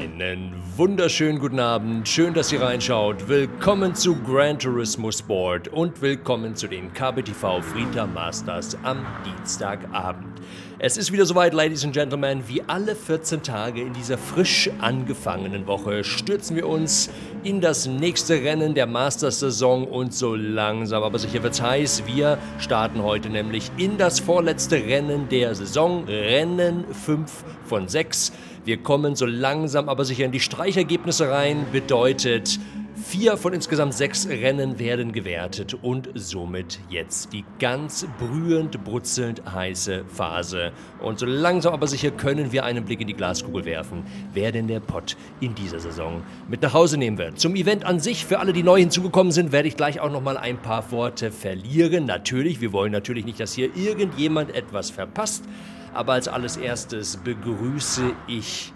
Einen wunderschönen guten Abend, schön, dass ihr reinschaut. Willkommen zu Gran Turismo Sport und willkommen zu den KBTV FRITA Masters am Dienstagabend. Es ist wieder soweit, Ladies and Gentlemen, wie alle 14 Tage in dieser frisch angefangenen Woche stürzen wir uns in das nächste Rennen der Masters-Saison und so langsam aber sicher wird's heiß. Wir starten heute nämlich in das vorletzte Rennen der Saison, Rennen 5 von 6. Wir kommen so langsam aber sicher in die Streichergebnisse rein, bedeutet 4 von insgesamt 6 Rennen werden gewertet und somit jetzt die ganz brühend, brutzelnd heiße Phase. Und so langsam aber sicher können wir einen Blick in die Glaskugel werfen, wer denn der Pott in dieser Saison mit nach Hause nehmen wird. Zum Event an sich, für alle, die neu hinzugekommen sind, werde ich gleich auch nochmal ein paar Worte verlieren. Natürlich, wir wollen natürlich nicht, dass hier irgendjemand etwas verpasst, aber als alles erstes begrüße ich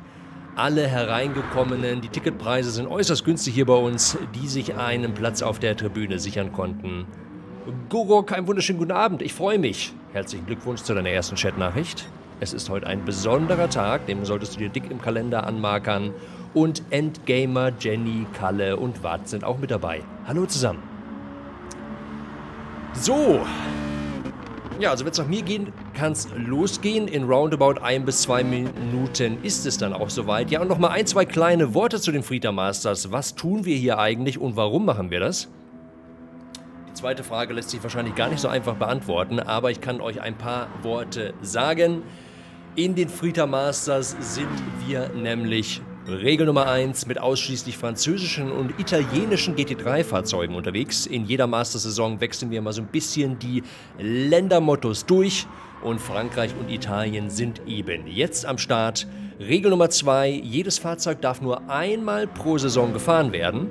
alle Hereingekommenen. Die Ticketpreise sind äußerst günstig hier bei uns, die sich einen Platz auf der Tribüne sichern konnten. Gogo, einen wunderschönen guten Abend, ich freue mich. Herzlichen Glückwunsch zu deiner ersten Chatnachricht. Es ist heute ein besonderer Tag, den solltest du dir dick im Kalender anmarkern. Und Endgamer Jenny, Kalle und Watt sind auch mit dabei. Hallo zusammen. So. Ja, also wenn es nach mir gehen, kann es losgehen. In roundabout 1 bis 2 Minuten ist es dann auch soweit. Ja, und nochmal 1, 2 kleine Worte zu den FRITA Masters. Was tun wir hier eigentlich und warum machen wir das? Die zweite Frage lässt sich wahrscheinlich gar nicht so einfach beantworten, aber ich kann euch ein paar Worte sagen. In den FRITA Masters sind wir nämlich Regel Nummer 1 mit ausschließlich französischen und italienischen GT3-Fahrzeugen unterwegs. In jeder Mastersaison wechseln wir mal so ein bisschen die Ländermottos durch und Frankreich und Italien sind eben jetzt am Start. Regel Nummer 2, jedes Fahrzeug darf nur einmal pro Saison gefahren werden.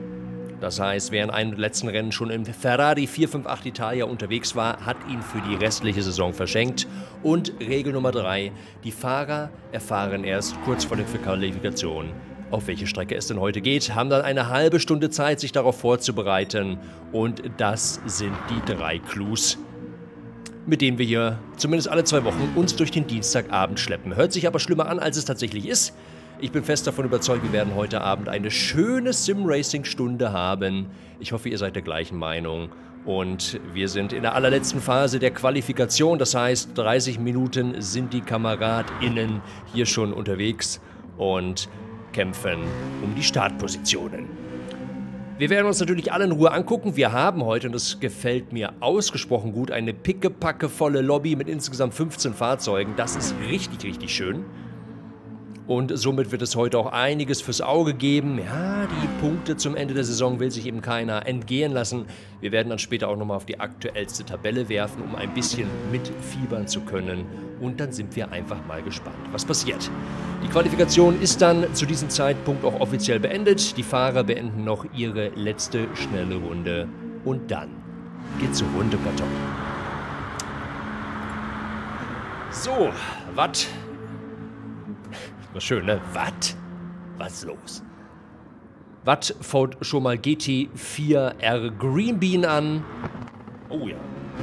Das heißt, wer in einem letzten Rennen schon im Ferrari 458 Italia unterwegs war, hat ihn für die restliche Saison verschenkt. Und Regel Nummer 3, die Fahrer erfahren erst kurz vor der Qualifikation, auf welche Strecke es denn heute geht, haben dann eine halbe Stunde Zeit, sich darauf vorzubereiten. Und das sind die 3 Clues, mit denen wir hier zumindest alle 2 Wochen uns durch den Dienstagabend schleppen. Hört sich aber schlimmer an, als es tatsächlich ist. Ich bin fest davon überzeugt, wir werden heute Abend eine schöne Sim-Racing-Stunde haben. Ich hoffe, ihr seid der gleichen Meinung. Und wir sind in der allerletzten Phase der Qualifikation. Das heißt, 30 Minuten sind die KameradInnen hier schon unterwegs und kämpfen um die Startpositionen. Wir werden uns natürlich alle in Ruhe angucken. Wir haben heute, und das gefällt mir ausgesprochen gut, eine pickepackevolle Lobby mit insgesamt 15 Fahrzeugen. Das ist richtig, richtig schön. Und somit wird es heute auch einiges fürs Auge geben. Ja, die Punkte zum Ende der Saison will sich eben keiner entgehen lassen. Wir werden dann später auch nochmal auf die aktuellste Tabelle werfen, um ein bisschen mitfiebern zu können. Und dann sind wir einfach mal gespannt, was passiert. Die Qualifikation ist dann zu diesem Zeitpunkt auch offiziell beendet. Die Fahrer beenden noch ihre letzte schnelle Runde. Und dann geht's zur Runde Karton. So, Watt. War schön, ne? Watt? Was ist los? Watt fährt schon mal GT4R Greenbeam an. Oh ja,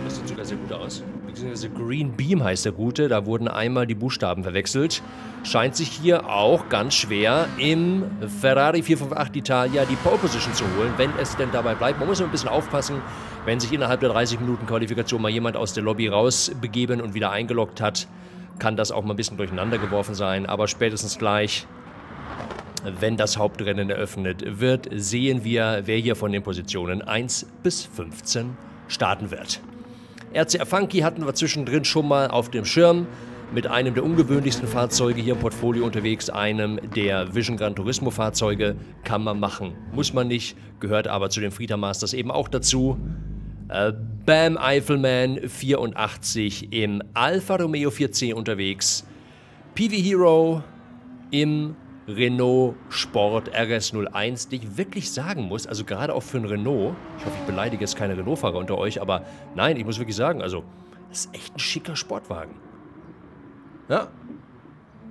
das sieht sogar sehr gut aus. Beziehungsweise Greenbeam heißt der Gute, da wurden einmal die Buchstaben verwechselt. Scheint sich hier auch ganz schwer im Ferrari 458 Italia die Pole Position zu holen, wenn es denn dabei bleibt. Man muss ein bisschen aufpassen, wenn sich innerhalb der 30 Minuten Qualifikation mal jemand aus der Lobby rausbegeben und wieder eingeloggt hat, kann das auch mal ein bisschen durcheinander geworfen sein, aber spätestens gleich, wenn das Hauptrennen eröffnet wird, sehen wir, wer hier von den Positionen 1 bis 15 starten wird. RC Afanaki hatten wir zwischendrin schon mal auf dem Schirm, mit einem der ungewöhnlichsten Fahrzeuge hier im Portfolio unterwegs, einem der Vision Gran Turismo Fahrzeuge, kann man machen, muss man nicht, gehört aber zu den FRITA Masters eben auch dazu. Bam Eiffelman 84 im Alfa Romeo 4C unterwegs. PV Hero im Renault Sport RS01, den ich wirklich sagen muss, also gerade auch für einen Renault, ich hoffe, ich beleidige jetzt keine Renault-Fahrer unter euch, aber nein, ich muss wirklich sagen, also, das ist echt ein schicker Sportwagen. Ja,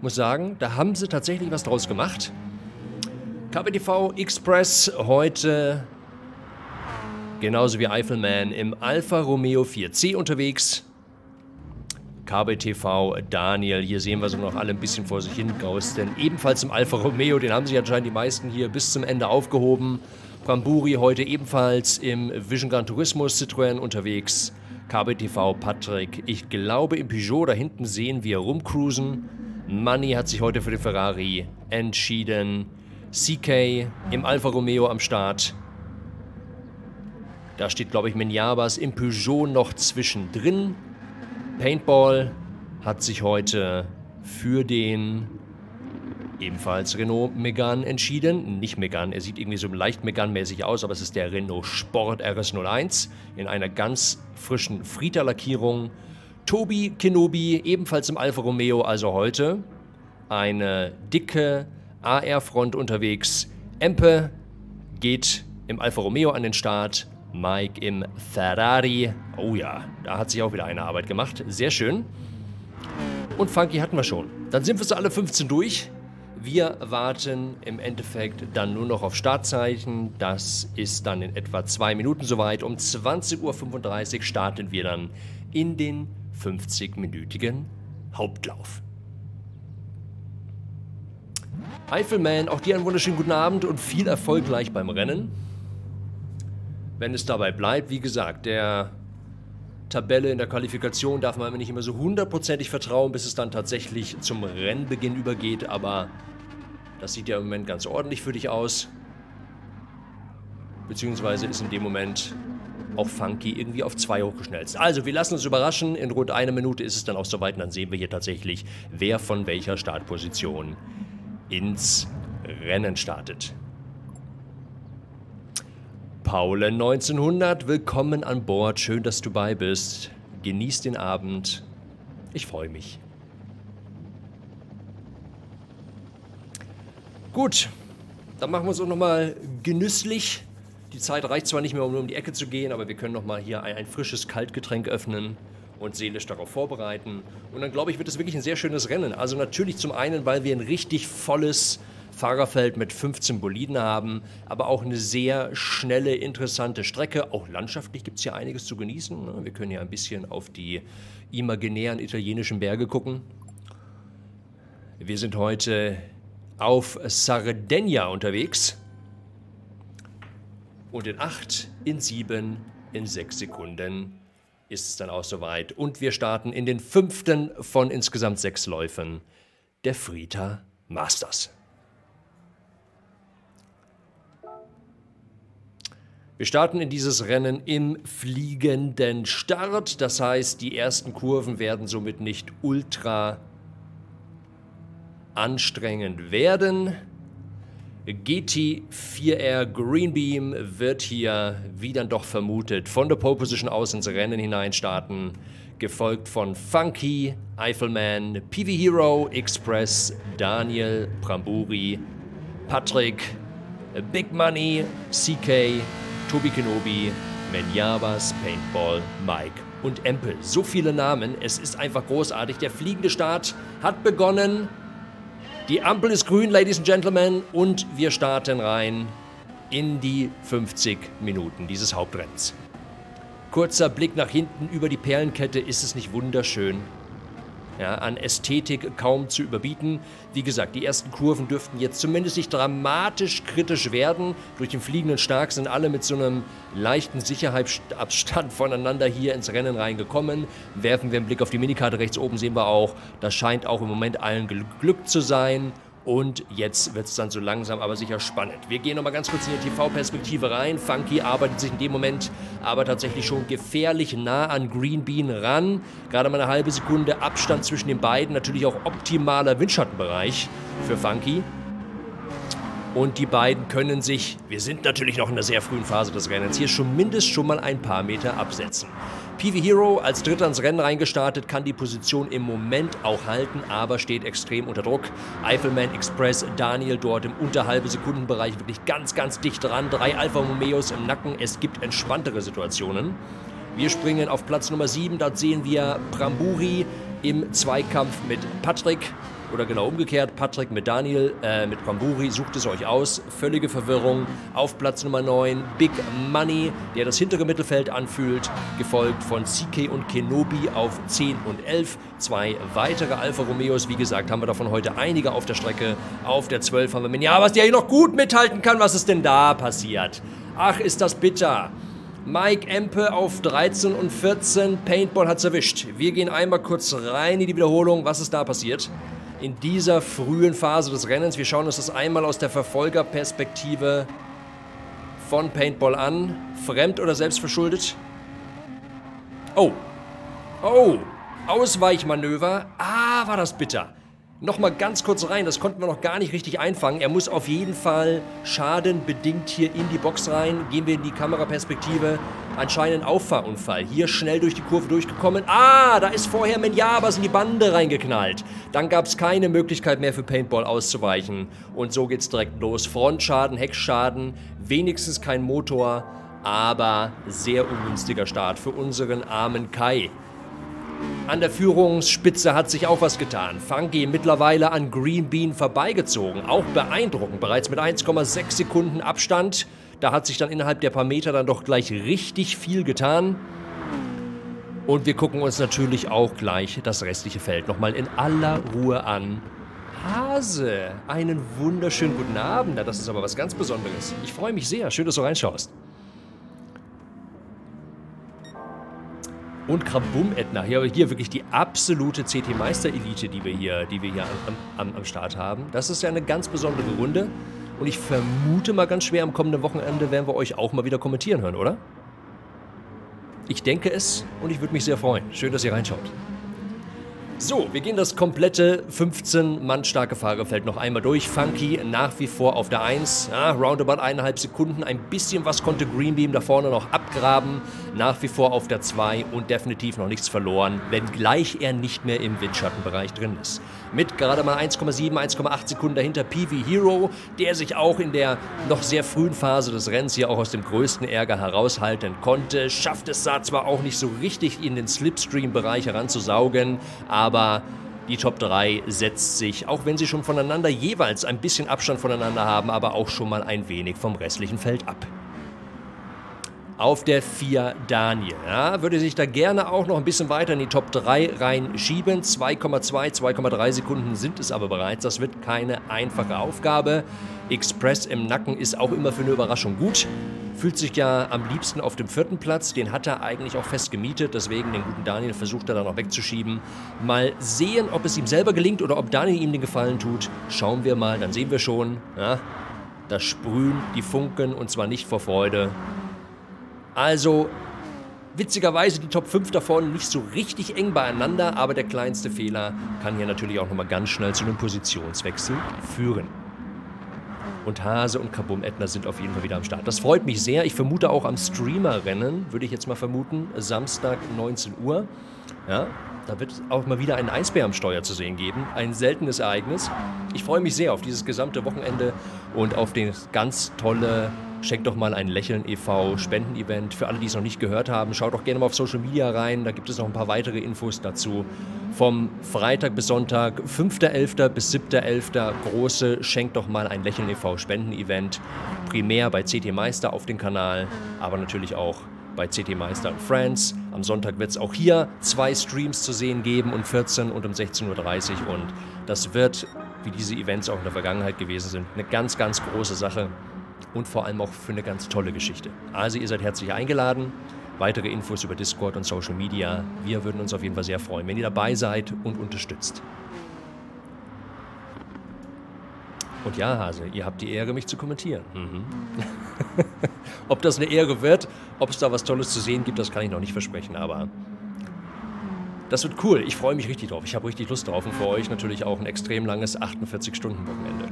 muss sagen, da haben sie tatsächlich was draus gemacht. KBTV Express heute genauso wie Eiffelman im Alfa Romeo 4C unterwegs. KBTV Daniel. Hier sehen wir so noch alle ein bisschen vor sich hin gausten. Ebenfalls im Alfa Romeo, den haben sich anscheinend die meisten hier bis zum Ende aufgehoben. Bramburi heute ebenfalls im Vision Gran Turismo Citroën unterwegs. KBTV Patrick, ich glaube im Peugeot, da hinten sehen wir rumcruisen. Money hat sich heute für den Ferrari entschieden. CK im Alfa Romeo am Start. Da steht, glaube ich, Menyabas im Peugeot noch zwischendrin. Paintball hat sich heute für den ebenfalls Renault Megane entschieden. Nicht Megane, er sieht irgendwie so leicht Megane-mäßig aus, aber es ist der Renault Sport RS01 in einer ganz frischen Frita-Lackierung. Tobi Kenobi ebenfalls im Alfa Romeo, also heute eine dicke AR-Front unterwegs. Empe geht im Alfa Romeo an den Start. Mike im Ferrari. Oh ja, da hat sich auch wieder eine Arbeit gemacht. Sehr schön. Und Funky hatten wir schon. Dann sind wir so alle 15 durch. Wir warten im Endeffekt dann nur noch auf Startzeichen. Das ist dann in etwa 2 Minuten soweit. Um 20:35 Uhr starten wir dann in den 50-minütigen Hauptlauf. Eiffelman, auch dir einen wunderschönen guten Abend und viel Erfolg gleich beim Rennen. Wenn es dabei bleibt, wie gesagt, der Tabelle in der Qualifikation darf man nicht immer so hundertprozentig vertrauen, bis es dann tatsächlich zum Rennbeginn übergeht, aber das sieht ja im Moment ganz ordentlich für dich aus. Beziehungsweise ist in dem Moment auch Funky irgendwie auf 2 hochgeschnellt. Also wir lassen uns überraschen, in rund 1 Minute ist es dann auch soweit und dann sehen wir hier tatsächlich, wer von welcher Startposition ins Rennen startet. Paul 1900, willkommen an Bord. Schön, dass du bei bist. Genieß den Abend. Ich freue mich. Gut, dann machen wir es auch nochmal genüsslich. Die Zeit reicht zwar nicht mehr, um nur um die Ecke zu gehen, aber wir können nochmal hier ein frisches Kaltgetränk öffnen und seelisch darauf vorbereiten. Und dann, glaube ich, wird es wirklich ein sehr schönes Rennen. Also natürlich zum einen, weil wir ein richtig volles Fahrerfeld mit 15 Boliden haben, aber auch eine sehr schnelle, interessante Strecke. Auch landschaftlich gibt es hier einiges zu genießen. Wir können hier ein bisschen auf die imaginären italienischen Berge gucken. Wir sind heute auf Sardegna unterwegs. Und in 8, in 7, in 6 Sekunden ist es dann auch soweit. Und wir starten in den 5. von insgesamt 6 Läufen der FRITA Masters. Wir starten in dieses Rennen im fliegenden Start. Das heißt, die ersten Kurven werden somit nicht ultra anstrengend werden. GT4R Greenbeam wird hier, wie dann doch vermutet, von der Pole Position aus ins Rennen hinein starten. Gefolgt von Funky, Eiffelman, PV Hero, Express, Daniel, Bramburi, Patrick, Big Money, CK, Tobi Kenobi, Menyabas, Paintball, Mike und Empel. So viele Namen, es ist einfach großartig. Der fliegende Start hat begonnen. Die Ampel ist grün, Ladies and Gentlemen. Und wir starten rein in die 50 Minuten dieses Hauptrenns. Kurzer Blick nach hinten über die Perlenkette. Ist es nicht wunderschön? Ja, an Ästhetik kaum zu überbieten. Wie gesagt, die ersten Kurven dürften jetzt zumindest nicht dramatisch kritisch werden. Durch den fliegenden Start sind alle mit so einem leichten Sicherheitsabstand voneinander hier ins Rennen reingekommen. Werfen wir einen Blick auf die Minikarte rechts oben, sehen wir auch, das scheint auch im Moment allen Glück zu sein. Und jetzt wird es dann so langsam, aber sicher spannend. Wir gehen nochmal ganz kurz in die TV-Perspektive rein. Funky arbeitet sich in dem Moment aber tatsächlich schon gefährlich nah an Greenbean ran. Gerade mal eine halbe Sekunde Abstand zwischen den beiden. Natürlich auch optimaler Windschattenbereich für Funky. Und die beiden können sich, wir sind natürlich noch in der sehr frühen Phase des Rennens, hier schon mal ein paar Meter absetzen. PV Hero als Dritter ins Rennen reingestartet, kann die Position im Moment auch halten, aber steht extrem unter Druck. Eiffelman, Express, Daniel dort im unterhalben Sekundenbereich wirklich ganz, ganz dicht dran. 3 Alfa Romeos im Nacken, es gibt entspanntere Situationen. Wir springen auf Platz Nummer 7, dort sehen wir Bramburi im Zweikampf mit Patrick. Oder genau umgekehrt, Patrick mit Daniel, mit Bramburi, sucht es euch aus. Völlige Verwirrung. Auf Platz Nummer 9, Big Money, der das hintere Mittelfeld anfühlt, gefolgt von CK und Kenobi auf 10 und 11. Zwei weitere Alfa Romeos, wie gesagt, haben wir davon heute einige auf der Strecke. Auf der 12 haben wir Menyabas, der hier noch gut mithalten kann. Was ist denn da passiert? Ach, ist das bitter. Mike, Empe auf 13 und 14. Paintball hat's erwischt. Wir gehen einmal kurz rein in die Wiederholung. Was ist da passiert? In dieser frühen Phase des Rennens, wir schauen uns das einmal aus der Verfolgerperspektive von Paintball an. Fremd oder selbstverschuldet? Oh. Oh. Ausweichmanöver. Ah, war das bitter. Nochmal ganz kurz rein, das konnten wir noch gar nicht richtig einfangen. Er muss auf jeden Fall schadenbedingt hier in die Box rein. Gehen wir in die Kameraperspektive. Anscheinend ein Auffahrunfall. Hier schnell durch die Kurve durchgekommen. Ah, da ist vorher Menyabas in die Bande reingeknallt. Dann gab es keine Möglichkeit mehr für Paintball auszuweichen. Und so geht's direkt los. Frontschaden, Heckschaden, wenigstens kein Motor. Aber sehr ungünstiger Start für unseren armen Kai. An der Führungsspitze hat sich auch was getan. Funky mittlerweile an Greenbeam vorbeigezogen. Auch beeindruckend, bereits mit 1,6 Sekunden Abstand. Da hat sich dann innerhalb der paar Meter dann doch gleich richtig viel getan. Und wir gucken uns natürlich auch gleich das restliche Feld nochmal in aller Ruhe an. Hase, einen wunderschönen guten Abend. Na, das ist aber was ganz Besonderes. Ich freue mich sehr. Schön, dass du reinschaust. Und Krabum Edna, hier wirklich die absolute CT Meister Elite, die wir hier am Start haben. Das ist ja eine ganz besondere Runde und ich vermute mal ganz schwer, am kommenden Wochenende werden wir euch auch mal wieder kommentieren hören, oder? Ich denke es und ich würde mich sehr freuen. Schön, dass ihr reinschaut. So, wir gehen das komplette 15-Mann starke Fahrerfeld noch einmal durch. Funky nach wie vor auf der 1. Ja, roundabout 1,5 Sekunden. Ein bisschen was konnte Greenbeam da vorne noch abgraben. Nach wie vor auf der 2 und definitiv noch nichts verloren, wenngleich er nicht mehr im Windschattenbereich drin ist. Mit gerade mal 1,7, 1,8 Sekunden dahinter PV Hero, der sich auch in der noch sehr frühen Phase des Rennens hier auch aus dem größten Ärger heraushalten konnte. Schafft es zwar auch nicht so richtig in den Slipstream-Bereich heranzusaugen, aber die Top 3 setzt sich, auch wenn sie schon voneinander jeweils ein bisschen Abstand voneinander haben, aber auch schon mal ein wenig vom restlichen Feld ab. Auf der 4 Daniel, ja, würde sich da gerne auch noch ein bisschen weiter in die Top 3 reinschieben. 2,2, 2,3 Sekunden sind es aber bereits. Das wird keine einfache Aufgabe. Express im Nacken ist auch immer für eine Überraschung gut. Fühlt sich ja am liebsten auf dem 4. Platz. Den hat er eigentlich auch fest gemietet. Deswegen den guten Daniel versucht er da noch wegzuschieben. Mal sehen, ob es ihm selber gelingt oder ob Daniel ihm den Gefallen tut. Schauen wir mal, dann sehen wir schon. Ja, da sprühen die Funken und zwar nicht vor Freude. Also witzigerweise die Top 5 davon nicht so richtig eng beieinander. Aber der kleinste Fehler kann hier natürlich auch nochmal ganz schnell zu einem Positionswechsel führen. Und Hase und Kabum Edna sind auf jeden Fall wieder am Start. Das freut mich sehr. Ich vermute auch am Streamer-Rennen, würde ich jetzt mal vermuten, Samstag 19 Uhr. Ja, da wird es auch mal wieder einen Eisbär am Steuer zu sehen geben. Ein seltenes Ereignis. Ich freue mich sehr auf dieses gesamte Wochenende und auf das ganz tolle Schenkt doch mal ein Lächeln e.V. Spenden-Event. Für alle, die es noch nicht gehört haben, schaut doch gerne mal auf Social Media rein. Da gibt es noch ein paar weitere Infos dazu. Vom Freitag bis Sonntag, 5.11. bis 7.11. große Schenkt doch mal ein Lächeln e.V. Spenden-Event. Primär bei CT Meister auf dem Kanal, aber natürlich auch bei CT Meister und Friends. Am Sonntag wird es auch hier 2 Streams zu sehen geben, um 14 und um 16.30 Uhr. Und das wird, wie diese Events auch in der Vergangenheit gewesen sind, eine ganz, ganz große Sache. Und vor allem auch für eine ganz tolle Geschichte. Also ihr seid herzlich eingeladen. Weitere Infos über Discord und Social Media. Wir würden uns auf jeden Fall sehr freuen, wenn ihr dabei seid und unterstützt. Und ja, Hase, ihr habt die Ehre, mich zu kommentieren. Mhm. Ob das eine Ehre wird, ob es da was Tolles zu sehen gibt, das kann ich noch nicht versprechen, aber das wird cool. Ich freue mich richtig drauf. Ich habe richtig Lust drauf und für euch natürlich auch ein extrem langes 48-Stunden-Wochenende.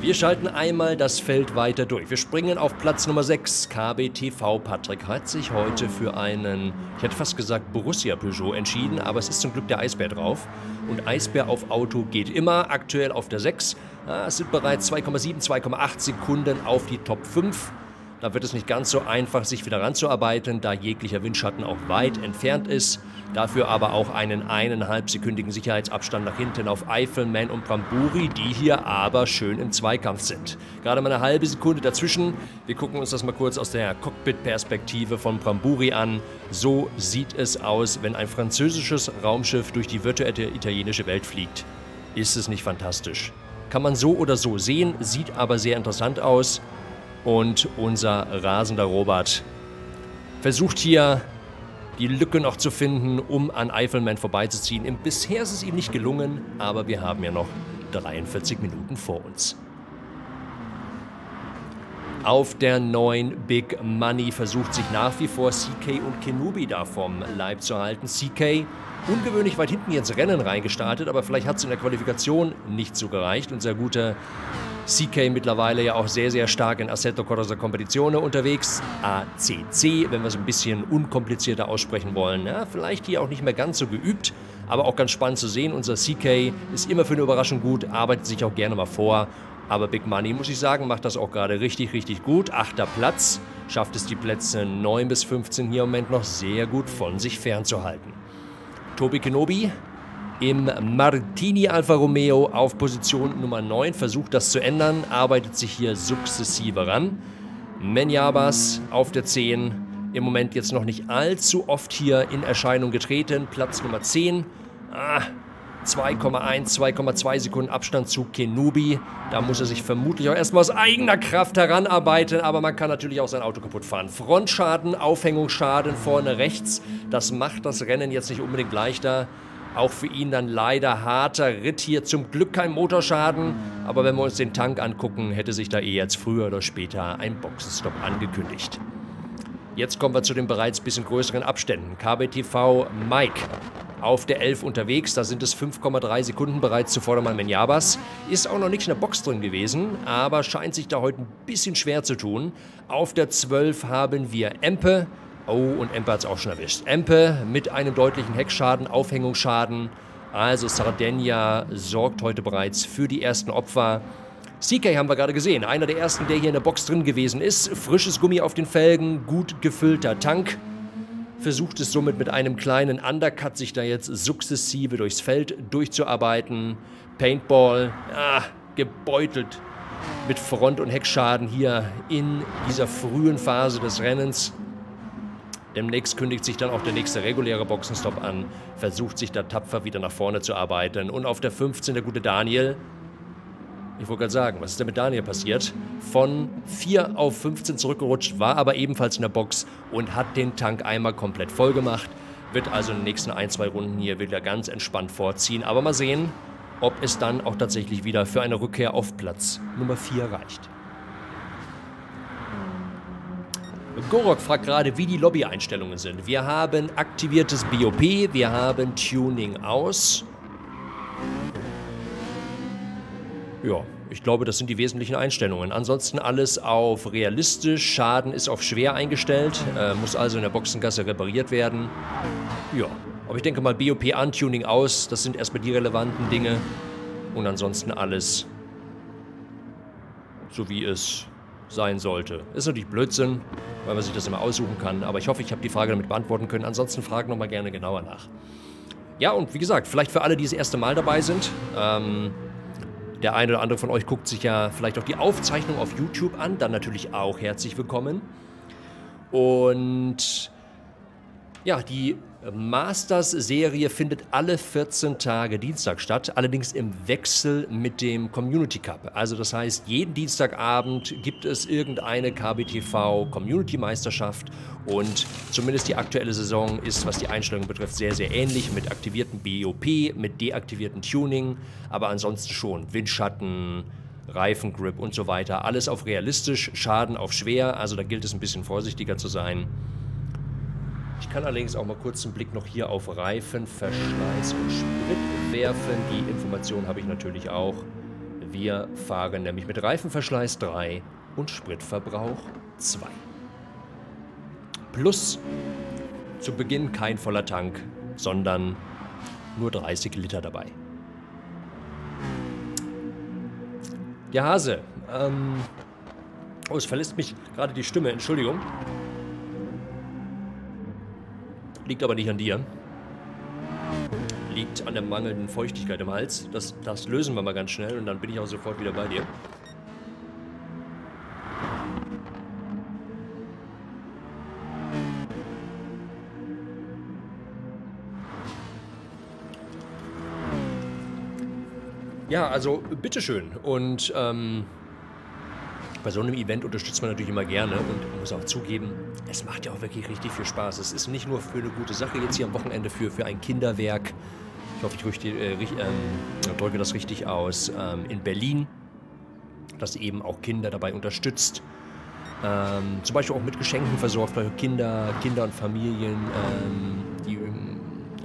Wir schalten einmal das Feld weiter durch. Wir springen auf Platz Nummer 6. KBTV Patrick hat sich heute für einen, ich hätte fast gesagt Borussia Peugeot entschieden, aber es ist zum Glück der Eisbär drauf. Und Eisbär auf Auto geht immer, aktuell auf der 6. Es sind bereits 2,7, 2,8 Sekunden auf die Top 5. Da wird es nicht ganz so einfach, sich wieder ranzuarbeiten, da jeglicher Windschatten auch weit entfernt ist. Dafür aber auch einen 1,5-sekündigen Sicherheitsabstand nach hinten auf Eiffelman und Bramburi, die hier aber schön im Zweikampf sind. Gerade mal eine halbe Sekunde dazwischen. Wir gucken uns das mal kurz aus der Cockpit-Perspektive von Bramburi an. So sieht es aus, wenn ein französisches Raumschiff durch die virtuelle italienische Welt fliegt. Ist es nicht fantastisch? Kann man so oder so sehen, sieht aber sehr interessant aus. Und unser rasender Robert versucht hier die Lücke noch zu finden, um an Eiffelman vorbeizuziehen. Bisher ist es ihm nicht gelungen, aber wir haben ja noch 43 Minuten vor uns. Auf der neuen Big Money versucht sich nach wie vor CK und Kenobi da vom Leib zu halten. CK ungewöhnlich weit hinten ins Rennen reingestartet, aber vielleicht hat es in der Qualifikation nicht so gereicht. Unser guter CK mittlerweile ja auch sehr, sehr stark in Assetto Corsa Competizione unterwegs. ACC, wenn wir es ein bisschen unkomplizierter aussprechen wollen. Ja, vielleicht hier auch nicht mehr ganz so geübt, aber auch ganz spannend zu sehen. Unser CK ist immer für eine Überraschung gut, arbeitet sich auch gerne mal vor. Aber Big Money, muss ich sagen, macht das auch gerade richtig, richtig gut. 8. Platz, schafft es die Plätze 9 bis 15 hier im Moment noch sehr gut von sich fernzuhalten. Tobi Kenobi im Martini Alfa Romeo auf Position Nummer 9, versucht das zu ändern, arbeitet sich hier sukzessive ran. Menyabas auf der 10, im Moment jetzt noch nicht allzu oft hier in Erscheinung getreten, Platz Nummer 10. 2,2 Sekunden Abstand zu Kenobi. Da muss er sich vermutlich auch erstmal aus eigener Kraft heranarbeiten, aber man kann natürlich auch sein Auto kaputt fahren. Frontschaden, Aufhängungsschaden vorne rechts, das macht das Rennen jetzt nicht unbedingt leichter. Auch für ihn dann leider harter Ritt hier. Zum Glück kein Motorschaden, aber wenn wir uns den Tank angucken, hätte sich da eh jetzt früher oder später ein Boxenstopp angekündigt. Jetzt kommen wir zu den bereits bisschen größeren Abständen. KBTV Mike auf der 11 unterwegs, da sind es 5,3 Sekunden bereits zu Vordermann Menyabas. Ist auch noch nicht in der Box drin gewesen, aber scheint sich da heute ein bisschen schwer zu tun. Auf der 12 haben wir Empe. Oh, und Empe hat es auch schon erwischt. Empe mit einem deutlichen Heckschaden, Aufhängungsschaden. Also Sardegna sorgt heute bereits für die ersten Opfer. CK haben wir gerade gesehen, einer der ersten, der hier in der Box drin gewesen ist. Frisches Gummi auf den Felgen, gut gefüllter Tank. Versucht es somit mit einem kleinen Undercut, sich da jetzt sukzessive durchs Feld durchzuarbeiten. Paintball, gebeutelt mit Front- und Heckschaden hier in dieser frühen Phase des Rennens. Demnächst kündigt sich dann auch der nächste reguläre Boxenstopp an. Versucht sich da tapfer wieder nach vorne zu arbeiten. Und auf der 15 der gute Daniel. Ich wollte gerade sagen, was ist denn mit Daniel passiert? Von 4 auf 15 zurückgerutscht, war aber ebenfalls in der Box und hat den Tank einmal komplett voll gemacht. Wird also in den nächsten 1-2 Runden hier wieder ganz entspannt vorziehen. Aber mal sehen, ob es dann auch tatsächlich wieder für eine Rückkehr auf Platz Nummer 4 reicht. Gorok fragt gerade, wie die Lobby-Einstellungen sind. Wir haben aktiviertes BOP, wir haben Tuning aus. Ja, ich glaube, das sind die wesentlichen Einstellungen. Ansonsten alles auf realistisch, Schaden ist auf schwer eingestellt, muss also in der Boxengasse repariert werden. Ja, aber ich denke mal BOP an, Tuning aus, das sind erstmal die relevanten Dinge. Und ansonsten alles so wie es sein sollte. Ist natürlich Blödsinn, weil man sich das immer aussuchen kann, aber ich hoffe, ich habe die Frage damit beantworten können. Ansonsten frag nochmal gerne genauer nach. Ja, und wie gesagt, vielleicht für alle, die das erste Mal dabei sind, der eine oder andere von euch guckt sich ja vielleicht auch die Aufzeichnung auf YouTube an. Dann natürlich auch herzlich willkommen. Und ja, die Masters-Serie findet alle 14 Tage Dienstag statt. Allerdings im Wechsel mit dem Community Cup. Also das heißt, jeden Dienstagabend gibt es irgendeine KBTV-Community-Meisterschaft. Und zumindest die aktuelle Saison ist, was die Einstellung betrifft, sehr, sehr ähnlich. Mit aktiviertem BOP, mit deaktiviertem Tuning. Aber ansonsten schon Windschatten, Reifengrip und so weiter. Alles auf realistisch, Schaden auf schwer. Also da gilt es ein bisschen vorsichtiger zu sein. Ich kann allerdings auch mal kurz einen Blick noch hier auf Reifen, Verschleiß und Sprit werfen. Die Information habe ich natürlich auch. Wir fahren nämlich mit Reifenverschleiß 3 und Spritverbrauch 2. Plus zu Beginn kein voller Tank, sondern nur 30 Liter dabei. Der Hase, Oh, es verlässt mich gerade die Stimme, Entschuldigung. Liegt aber nicht an dir. Liegt an der mangelnden Feuchtigkeit im Hals. Das lösen wir mal ganz schnell und dann bin ich auch sofort wieder bei dir. Ja, also bitteschön. Und bei so einem Event unterstützt man natürlich immer gerne und muss auch zugeben, es macht ja auch wirklich richtig viel Spaß. Es ist nicht nur für eine gute Sache jetzt hier am Wochenende für ein Kinderwerk. Ich hoffe, ich drücke das richtig aus. In Berlin, das eben auch Kinder dabei unterstützt. Zum Beispiel auch mit Geschenken versorgt, vielleicht Kinder und Familien, die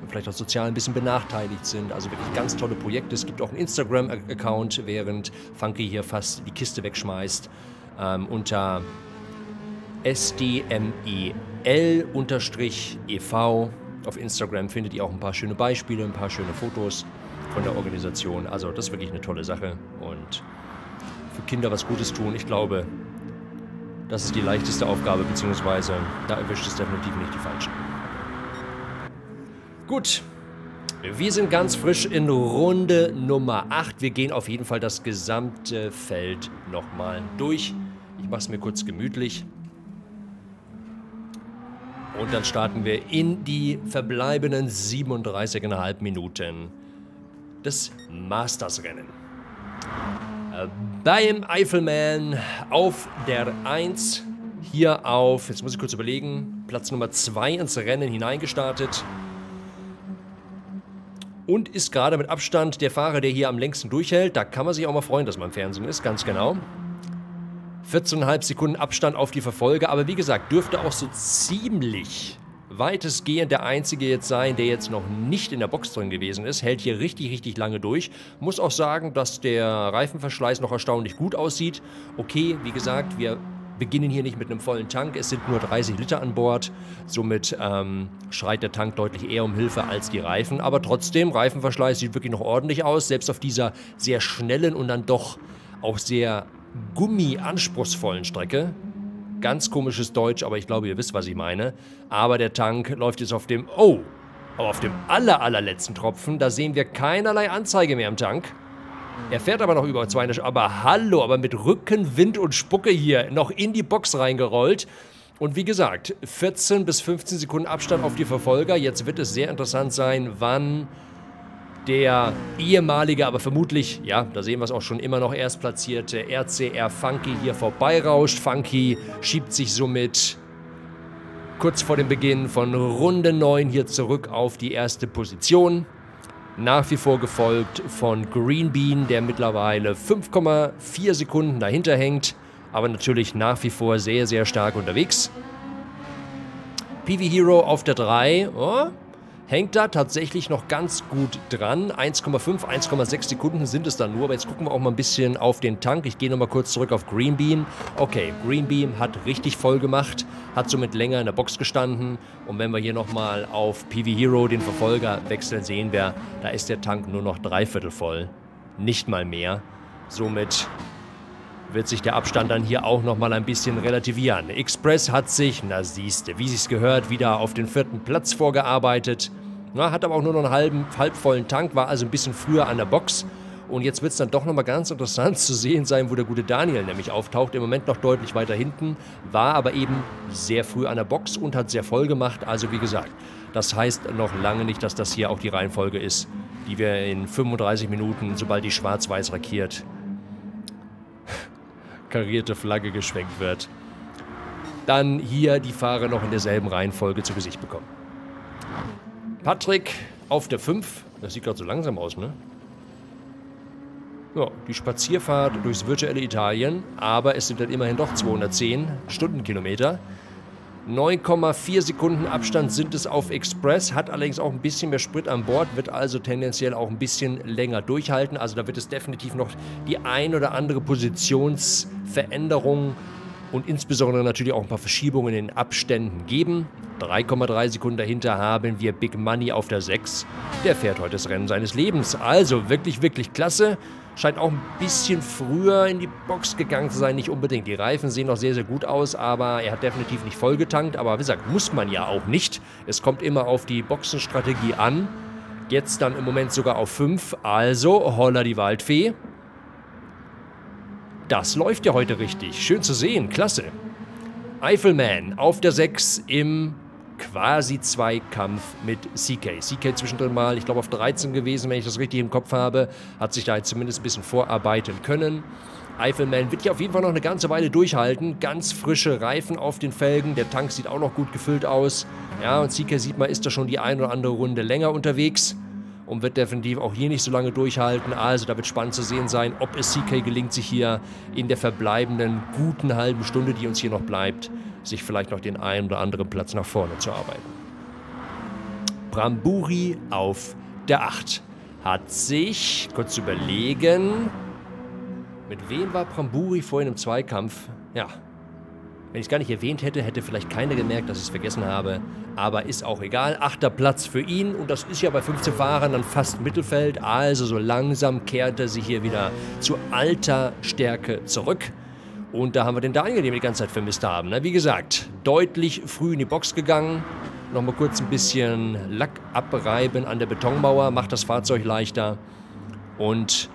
vielleicht auch sozial ein bisschen benachteiligt sind. Also wirklich ganz tolle Projekte. Es gibt auch einen Instagram-Account, während Funky hier fast die Kiste wegschmeißt. Unter sdmel-ev. Auf Instagram findet ihr auch ein paar schöne Beispiele, ein paar schöne Fotos von der Organisation. Also das ist wirklich eine tolle Sache. Und für Kinder was Gutes tun, ich glaube, das ist die leichteste Aufgabe, beziehungsweise da erwischt es definitiv nicht die Falschen. Gut, wir sind ganz frisch in Runde Nummer 8. Wir gehen auf jeden Fall das gesamte Feld nochmal durch. Ich mache es mir kurz gemütlich. Und dann starten wir in die verbleibenden 37,5 Minuten des Masters-Rennen. Bam Eiffelman auf der 1 hier auf, jetzt muss ich kurz überlegen, Platz Nummer 2 ins Rennen hineingestartet. Und ist gerade mit Abstand der Fahrer, der hier am längsten durchhält. Da kann man sich auch mal freuen, dass man im Fernsehen ist, ganz genau. 14,5 Sekunden Abstand auf die Verfolger. Aber wie gesagt, dürfte auch so ziemlich weitestgehend der Einzige jetzt sein, der jetzt noch nicht in der Box drin gewesen ist. Hält hier richtig, richtig lange durch. Muss auch sagen, dass der Reifenverschleiß noch erstaunlich gut aussieht. Okay, wie gesagt, wir beginnen hier nicht mit einem vollen Tank. Es sind nur 30 Liter an Bord. Somit schreit der Tank deutlich eher um Hilfe als die Reifen. Aber trotzdem, Reifenverschleiß sieht wirklich noch ordentlich aus. Selbst auf dieser sehr schnellen und dann doch auch sehr gummianspruchsvollen Strecke. Ganz komisches Deutsch, aber ich glaube, ihr wisst, was ich meine. Aber der Tank läuft jetzt auf dem... Oh! Auf dem allerletzten Tropfen. Da sehen wir keinerlei Anzeige mehr am Tank. Er fährt aber noch über 200, aber hallo, aber mit Rückenwind und Spucke hier noch in die Box reingerollt. Und wie gesagt, 14 bis 15 Sekunden Abstand auf die Verfolger. Jetzt wird es sehr interessant sein, wann der ehemalige, aber vermutlich, ja, da sehen wir es auch schon, immer noch erstplatzierte RCR Funky hier vorbeirauscht. Funky schiebt sich somit kurz vor dem Beginn von Runde 9 hier zurück auf die erste Position. Nach wie vor gefolgt von Greenbeam, der mittlerweile 5,4 Sekunden dahinter hängt. Aber natürlich nach wie vor sehr, sehr stark unterwegs. PV Hero auf der 3. Oh, hängt da tatsächlich noch ganz gut dran. 1,5, 1,6 Sekunden sind es dann nur. Aber jetzt gucken wir auch mal ein bisschen auf den Tank. Ich gehe nochmal kurz zurück auf Greenbeam. Okay, Greenbeam hat richtig voll gemacht. Hat somit länger in der Box gestanden. Und wenn wir hier nochmal auf PV Hero, den Verfolger, wechseln, sehen wir, da ist der Tank nur noch 3/4 voll. Nicht mal mehr. Somit wird sich der Abstand dann hier auch nochmal ein bisschen relativieren. Express hat sich, na siehste, wie sich's gehört, wieder auf den 4. Platz vorgearbeitet. Na, hat aber auch nur noch einen halbvollen Tank, war also ein bisschen früher an der Box. Und jetzt wird es dann doch nochmal ganz interessant zu sehen sein, wo der gute Daniel nämlich auftaucht. Im Moment noch deutlich weiter hinten, war aber eben sehr früh an der Box und hat sehr voll gemacht. Also wie gesagt, das heißt noch lange nicht, dass das hier auch die Reihenfolge ist, die wir in 35 Minuten, sobald die schwarz-weiß rakiert, karierte Flagge geschwenkt wird, dann hier die Fahrer noch in derselben Reihenfolge zu Gesicht bekommen. Patrick auf der 5. Das sieht gerade so langsam aus, ne? Ja, die Spazierfahrt durchs virtuelle Italien, aber es sind dann immerhin doch 210 Stundenkilometer. 9,4 Sekunden Abstand sind es auf Express, hat allerdings auch ein bisschen mehr Sprit an Bord, wird also tendenziell auch ein bisschen länger durchhalten. Also da wird es definitiv noch die ein oder andere Positionsveränderung und insbesondere natürlich auch ein paar Verschiebungen in Abständen geben. 3,3 Sekunden dahinter haben wir Big Money auf der 6. Der fährt heute das Rennen seines Lebens. Also wirklich, wirklich klasse. Scheint auch ein bisschen früher in die Box gegangen zu sein, nicht unbedingt. Die Reifen sehen noch sehr, sehr gut aus, aber er hat definitiv nicht vollgetankt. Aber wie gesagt, muss man ja auch nicht. Es kommt immer auf die Boxenstrategie an. Jetzt dann im Moment sogar auf 5. Also, holla die Waldfee. Das läuft ja heute richtig. Schön zu sehen, klasse. Eiffelman auf der 6 im quasi Zweikampf mit CK. CK zwischendrin mal, ich glaube, auf 13 gewesen, wenn ich das richtig im Kopf habe. Hat sich da jetzt zumindest ein bisschen vorarbeiten können. Eiffelman wird hier auf jeden Fall noch eine ganze Weile durchhalten. Ganz frische Reifen auf den Felgen. Der Tank sieht auch noch gut gefüllt aus. Ja, und CK sieht man, ist da schon die ein oder andere Runde länger unterwegs. Und wird definitiv auch hier nicht so lange durchhalten. Also da wird spannend zu sehen sein, ob es CK gelingt, sich hier in der verbleibenden guten halben Stunde, die uns hier noch bleibt, sich vielleicht noch den einen oder anderen Platz nach vorne zu arbeiten. Bramburi auf der 8. Hat sich, kurz zu überlegen, mit wem war Bramburi vorhin im Zweikampf? Ja, wenn ich es gar nicht erwähnt hätte, hätte vielleicht keiner gemerkt, dass ich es vergessen habe. Aber ist auch egal. 8. Platz für ihn. Und das ist ja bei 15 Fahrern dann fast Mittelfeld. Also so langsam kehrt er sich hier wieder zu alter Stärke zurück. Und da haben wir den Daniel, den wir die ganze Zeit vermisst haben. Na, wie gesagt, deutlich früh in die Box gegangen. Nochmal kurz ein bisschen Lack abreiben an der Betonmauer. Macht das Fahrzeug leichter. Und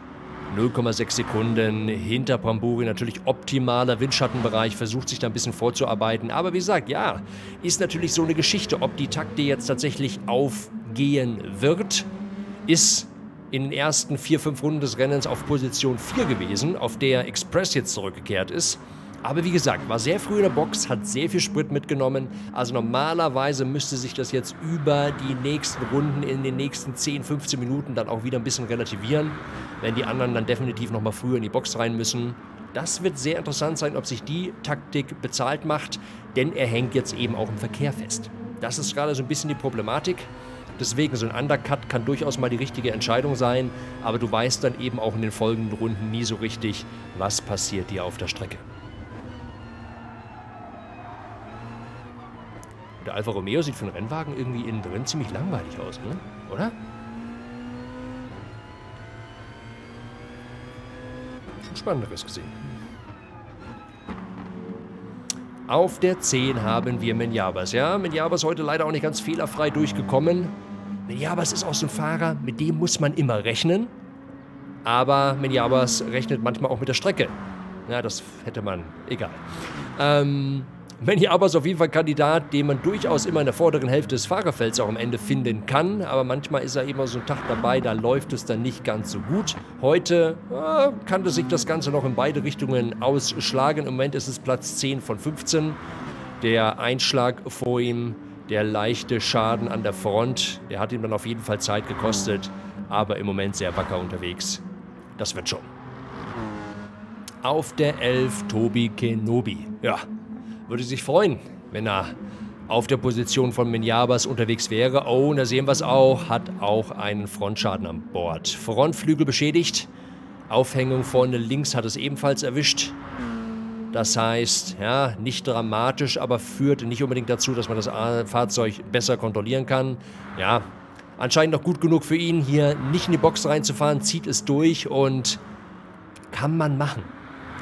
0,6 Sekunden hinter Bramburi, natürlich optimaler Windschattenbereich, versucht sich da ein bisschen vorzuarbeiten. Aber wie gesagt, ja, ist natürlich so eine Geschichte, ob die Takte jetzt tatsächlich aufgehen wird, ist in den ersten 4-5 Runden des Rennens auf Position 4 gewesen, auf der Express jetzt zurückgekehrt ist. Aber wie gesagt, war sehr früh in der Box, hat sehr viel Sprit mitgenommen. Also normalerweise müsste sich das jetzt über die nächsten Runden in den nächsten 10, 15 Minuten dann auch wieder ein bisschen relativieren, wenn die anderen dann definitiv nochmal früher in die Box rein müssen. Das wird sehr interessant sein, ob sich die Taktik bezahlt macht, denn er hängt jetzt eben auch im Verkehr fest. Das ist gerade so ein bisschen die Problematik. Deswegen, so ein Undercut kann durchaus mal die richtige Entscheidung sein, aber du weißt dann eben auch in den folgenden Runden nie so richtig, was passiert dir auf der Strecke. Der Alfa Romeo sieht für einen Rennwagen irgendwie innen drin ziemlich langweilig aus, ne? Oder? Schon Spannenderes gesehen. Auf der 10 haben wir Menyabas. Ja, Menyabas heute leider auch nicht ganz fehlerfrei durchgekommen. Menyabas ist auch so ein Fahrer, mit dem muss man immer rechnen. Aber Menyabas rechnet manchmal auch mit der Strecke. Ja, das hätte man... Egal. Menyabas auf jeden Fall ein Kandidat, den man durchaus immer in der vorderen Hälfte des Fahrerfelds auch am Ende finden kann. Aber manchmal ist er immer so ein Tag dabei, da läuft es dann nicht ganz so gut. Heute kannte sich das Ganze noch in beide Richtungen ausschlagen. Im Moment ist es Platz 10 von 15. Der Einschlag vor ihm, der leichte Schaden an der Front, der hat ihm dann auf jeden Fall Zeit gekostet. Aber im Moment sehr wacker unterwegs. Das wird schon. Auf der 11 Tobi Kenobi. Ja. Würde sich freuen, wenn er auf der Position von Menyabas unterwegs wäre. Oh, und da sehen wir es auch, hat auch einen Frontschaden an Bord. Frontflügel beschädigt, Aufhängung vorne links hat es ebenfalls erwischt. Das heißt, ja, nicht dramatisch, aber führt nicht unbedingt dazu, dass man das Fahrzeug besser kontrollieren kann. Ja, anscheinend noch gut genug für ihn, hier nicht in die Box reinzufahren, zieht es durch und kann man machen.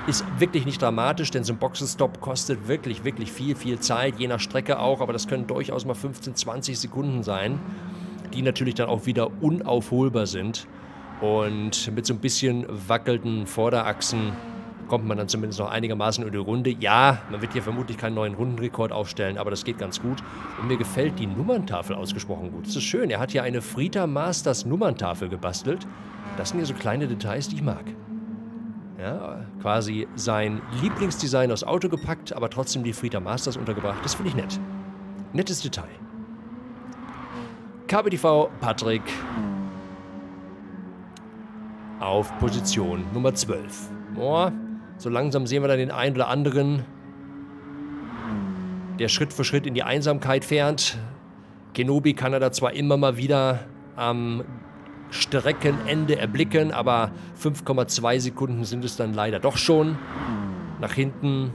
Ist wirklich nicht dramatisch, denn so ein Boxenstopp kostet wirklich, wirklich viel, viel Zeit, je nach Strecke auch, aber das können durchaus mal 15, 20 Sekunden sein, die natürlich dann auch wieder unaufholbar sind. Und mit so ein bisschen wackelnden Vorderachsen kommt man dann zumindest noch einigermaßen in die Runde. Ja, man wird hier vermutlich keinen neuen Rundenrekord aufstellen, aber das geht ganz gut. Und mir gefällt die Nummerntafel ausgesprochen gut. Das ist schön, er hat hier eine FRITA Masters Nummerntafel gebastelt. Das sind ja so kleine Details, die ich mag. Ja, quasi sein Lieblingsdesign aufs Auto gepackt, aber trotzdem die FRITA Masters untergebracht. Das finde ich nett. Nettes Detail. KBTV Patrick auf Position Nummer 12. Oh, so langsam sehen wir dann den einen oder anderen, der Schritt für Schritt in die Einsamkeit fährt. Kenobi kann er da zwar immer mal wieder am Streckenende erblicken, aber 5,2 Sekunden sind es dann leider doch schon. Nach hinten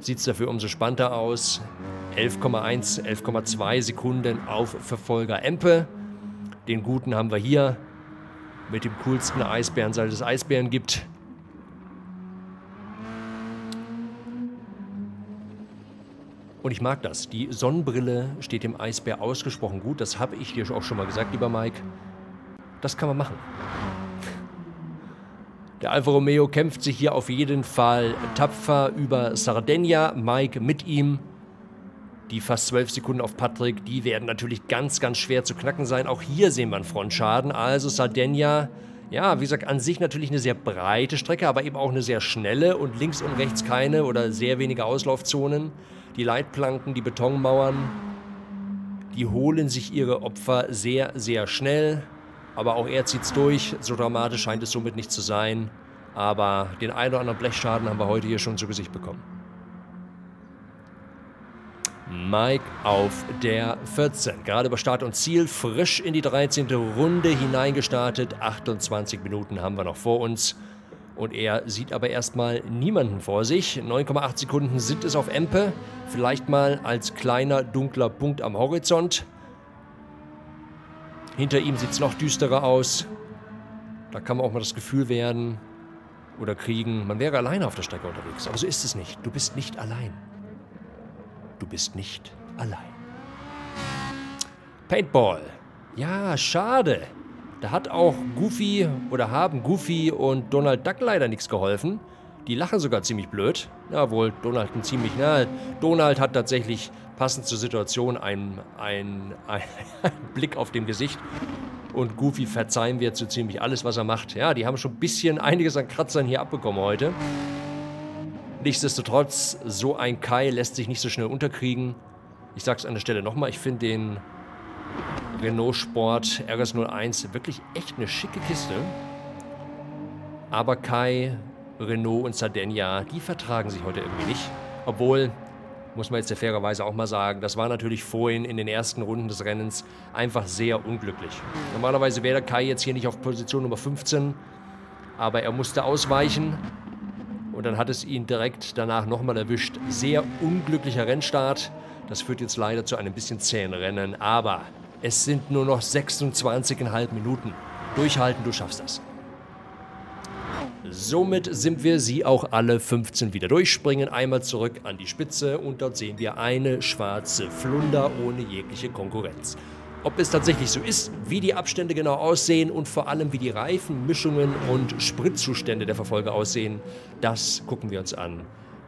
sieht es dafür umso spannender aus. 11,1, 11,2 Sekunden auf Verfolger Empe. Den guten haben wir hier mit dem coolsten Eisbären, seit es Eisbären gibt. Und ich mag das. Die Sonnenbrille steht dem Eisbär ausgesprochen gut. Das habe ich dir auch schon mal gesagt, lieber Mike. Das kann man machen. Der Alfa Romeo kämpft sich hier auf jeden Fall tapfer über Sardegna. Mike mit ihm. Die fast 12 Sekunden auf Patrick, die werden natürlich ganz, ganz schwer zu knacken sein. Auch hier sehen wir einen Frontschaden. Also Sardegna, ja, wie gesagt, an sich natürlich eine sehr breite Strecke, aber eben auch eine sehr schnelle und links und rechts keine oder sehr wenige Auslaufzonen. Die Leitplanken, die Betonmauern, die holen sich ihre Opfer sehr, sehr schnell. Aber auch er zieht es durch. So dramatisch scheint es somit nicht zu sein. Aber den einen oder anderen Blechschaden haben wir heute hier schon zu Gesicht bekommen. Mike auf der 14. Gerade über Start und Ziel, frisch in die 13. Runde hineingestartet. 28 Minuten haben wir noch vor uns. Und er sieht aber erstmal niemanden vor sich. 9,8 Sekunden sind es auf Empe. Vielleicht mal als kleiner dunkler Punkt am Horizont. Hinter ihm sieht es noch düsterer aus. Da kann man auch mal das Gefühl werden oder kriegen, man wäre alleine auf der Strecke unterwegs. Aber so ist es nicht. Du bist nicht allein. Du bist nicht allein. Paintball. Ja, schade. Da hat auch Goofy oder haben Goofy und Donald Duck leider nichts geholfen. Die lachen sogar ziemlich blöd. Jawohl, Donald ein ziemlich... Na, Donald hat tatsächlich passend zur Situation einen Blick auf dem Gesicht. Und Goofy verzeihen wir so ziemlich alles, was er macht. Ja, die haben schon ein bisschen einiges an Kratzern hier abbekommen heute. Nichtsdestotrotz, so ein Kai lässt sich nicht so schnell unterkriegen. Ich sag's an der Stelle nochmal, ich finde den Renault Sport RS01 wirklich echt eine schicke Kiste. Aber Kai, Renault und Sardegna, die vertragen sich heute irgendwie nicht. Obwohl, muss man jetzt fairerweise auch mal sagen, das war natürlich vorhin in den ersten Runden des Rennens einfach sehr unglücklich. Normalerweise wäre der Kai jetzt hier nicht auf Position Nummer 15, aber er musste ausweichen. Und dann hat es ihn direkt danach nochmal erwischt. Sehr unglücklicher Rennstart. Das führt jetzt leider zu einem bisschen zähen Rennen. Aber es sind nur noch 26,5 Minuten. Durchhalten, du schaffst das. Somit sind wir sie auch alle 15 wieder durch. Springen einmal zurück an die Spitze. Und dort sehen wir eine schwarze Flunder ohne jegliche Konkurrenz. Ob es tatsächlich so ist, wie die Abstände genau aussehen und vor allem wie die Reifenmischungen und Spritzustände der Verfolger aussehen, das gucken wir uns an,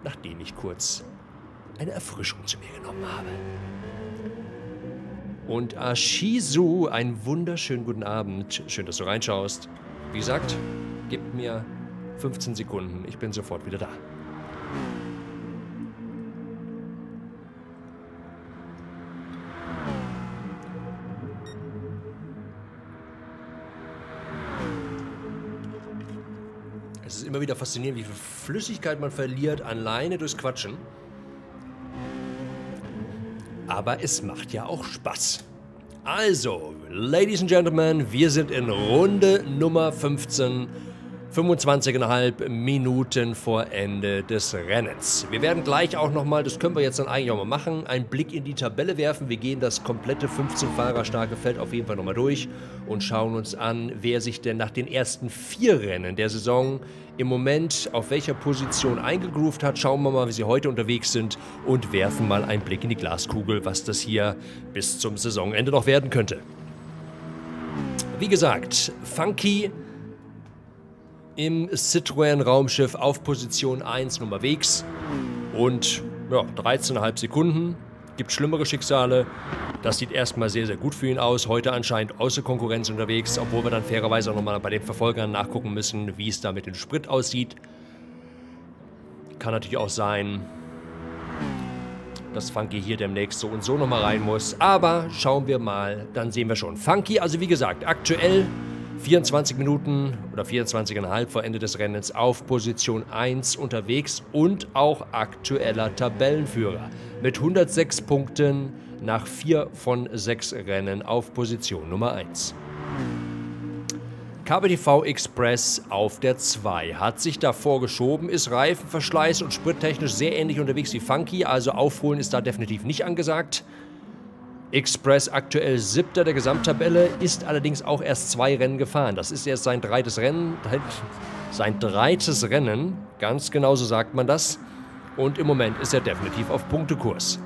nachdem ich kurz eine Erfrischung zu mir genommen habe. Und Ashizu, einen wunderschönen guten Abend. Schön, dass du reinschaust. Wie gesagt, gib mir 15 Sekunden, ich bin sofort wieder da. Immer wieder faszinierend, wie viel Flüssigkeit man verliert, alleine durchs Quatschen. Aber es macht ja auch Spaß. Also, Ladies and Gentlemen, wir sind in Runde Nummer 15, 25,5 Minuten vor Ende des Rennens. Wir werden gleich auch nochmal, das können wir jetzt dann eigentlich auch mal machen, einen Blick in die Tabelle werfen. Wir gehen das komplette 15-Fahrer starke Feld auf jeden Fall nochmal durch und schauen uns an, wer sich denn nach den ersten 4 Rennen der Saison im Moment auf welcher Position eingegroovt hat. Schauen wir mal, wie sie heute unterwegs sind und werfen mal einen Blick in die Glaskugel, was das hier bis zum Saisonende noch werden könnte. Wie gesagt, Funky im Citroën-Raumschiff auf Position 1 unterwegs und ja, 13,5 Sekunden. Gibt schlimmere Schicksale. Das sieht erstmal sehr, sehr gut für ihn aus. Heute anscheinend außer Konkurrenz unterwegs, obwohl wir dann fairerweise auch nochmal bei den Verfolgern nachgucken müssen, wie es da mit dem Sprit aussieht. Kann natürlich auch sein, dass Funky hier demnächst so und so nochmal rein muss. Aber schauen wir mal, dann sehen wir schon. Funky, also wie gesagt, aktuell 24 Minuten oder 24,5 vor Ende des Rennens auf Position 1 unterwegs und auch aktueller Tabellenführer mit 106 Punkten nach 4 von 6 Rennen auf Position Nummer 1. KBTV Express auf der 2 hat sich davor geschoben, ist reifenverschleiß- und sprittechnisch sehr ähnlich unterwegs wie Funky, also aufholen ist da definitiv nicht angesagt. Express aktuell 7. der Gesamttabelle, ist allerdings auch erst 2 Rennen gefahren. Das ist jetzt sein 3. Rennen, ganz genauso sagt man das. Und im Moment ist er definitiv auf Punktekurs.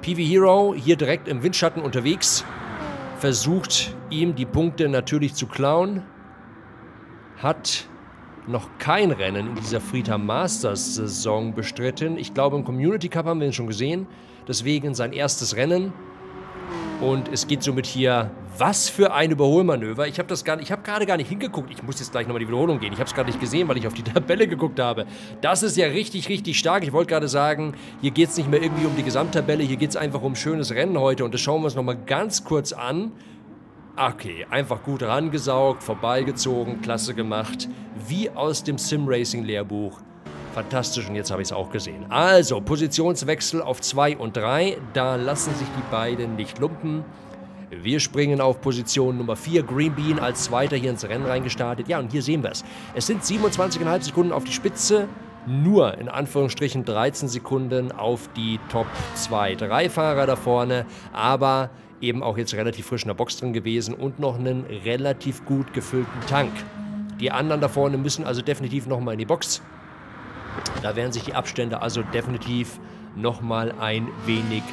PV Hero hier direkt im Windschatten unterwegs, versucht ihm die Punkte natürlich zu klauen. Hat noch kein Rennen in dieser FRITA Masters Saison bestritten. Ich glaube, im Community Cup haben wir ihn schon gesehen. Deswegen sein erstes Rennen. Und es geht somit hier, was für ein Überholmanöver. Ich habe gerade gar nicht hingeguckt. Ich muss jetzt gleich nochmal die Wiederholung gehen. Ich habe es gerade nicht gesehen, weil ich auf die Tabelle geguckt habe. Das ist ja richtig, richtig stark. Ich wollte gerade sagen, hier geht es nicht mehr irgendwie um die Gesamttabelle. Hier geht es einfach um ein schönes Rennen heute. Und das schauen wir uns nochmal ganz kurz an. Okay, einfach gut rangesaugt, vorbeigezogen, klasse gemacht. Wie aus dem Sim-Racing-Lehrbuch. Fantastisch, und jetzt habe ich es auch gesehen. Also, Positionswechsel auf 2 und 3. Da lassen sich die beiden nicht lumpen. Wir springen auf Position Nummer 4. Greenbeam als Zweiter hier ins Rennen reingestartet. Ja, und hier sehen wir es. Es sind 27,5 Sekunden auf die Spitze. Nur, in Anführungsstrichen, 13 Sekunden auf die Top 2, 3 Fahrer da vorne. Aber eben auch jetzt relativ frisch in der Box drin gewesen und noch einen relativ gut gefüllten Tank. Die anderen da vorne müssen also definitiv nochmal in die Box. Da werden sich die Abstände also definitiv nochmal ein wenig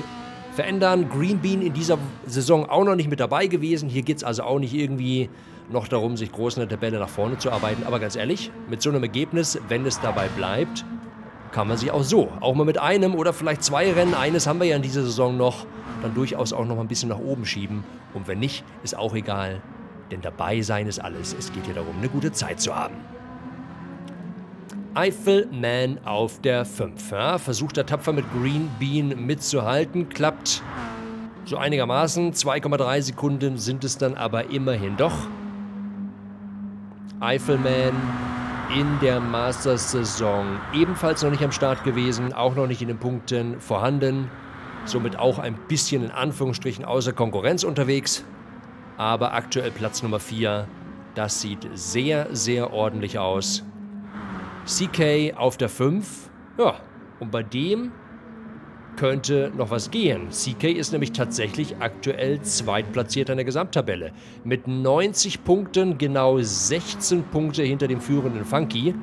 verändern. Greenbeam in dieser Saison auch noch nicht mit dabei gewesen. Hier geht es also auch nicht irgendwie noch darum, sich groß in der Tabelle nach vorne zu arbeiten. Aber ganz ehrlich, mit so einem Ergebnis, wenn es dabei bleibt, kann man sich auch so, auch mal mit einem oder vielleicht 2 Rennen, eines haben wir ja in dieser Saison noch, dann durchaus auch noch mal ein bisschen nach oben schieben. Und wenn nicht, ist auch egal, denn dabei sein ist alles. Es geht hier darum, eine gute Zeit zu haben. Eiffelman auf der 5. Ja, versucht er tapfer mit Greenbeam mitzuhalten, klappt so einigermaßen. 2,3 Sekunden sind es dann aber immerhin doch. Eiffelman in der Masters-Saison ebenfalls noch nicht am Start gewesen, auch noch nicht in den Punkten vorhanden. Somit auch ein bisschen in Anführungsstrichen außer Konkurrenz unterwegs. Aber aktuell Platz Nummer 4. Das sieht sehr, sehr ordentlich aus. CK auf der 5. Ja, und bei dem könnte noch was gehen. CK ist nämlich tatsächlich aktuell zweitplatzierter in der Gesamttabelle. Mit 90 Punkten, genau 16 Punkte hinter dem führenden Funky.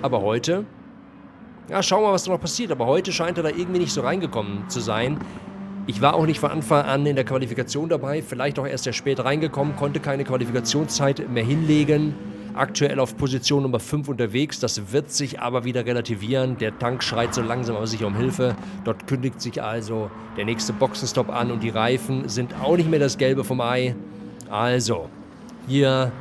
Aber heute, ja, schauen wir mal, was da noch passiert. Aber heute scheint er da irgendwie nicht so reingekommen zu sein. Ich war auch nicht von Anfang an in der Qualifikation dabei. Vielleicht auch erst sehr spät reingekommen, konnte keine Qualifikationszeit mehr hinlegen. Aktuell auf Position Nummer 5 unterwegs, das wird sich aber wieder relativieren. Der Tank schreit so langsam aber sicher um Hilfe. Dort kündigt sich also der nächste Boxenstopp an und die Reifen sind auch nicht mehr das Gelbe vom Ei. Also, hier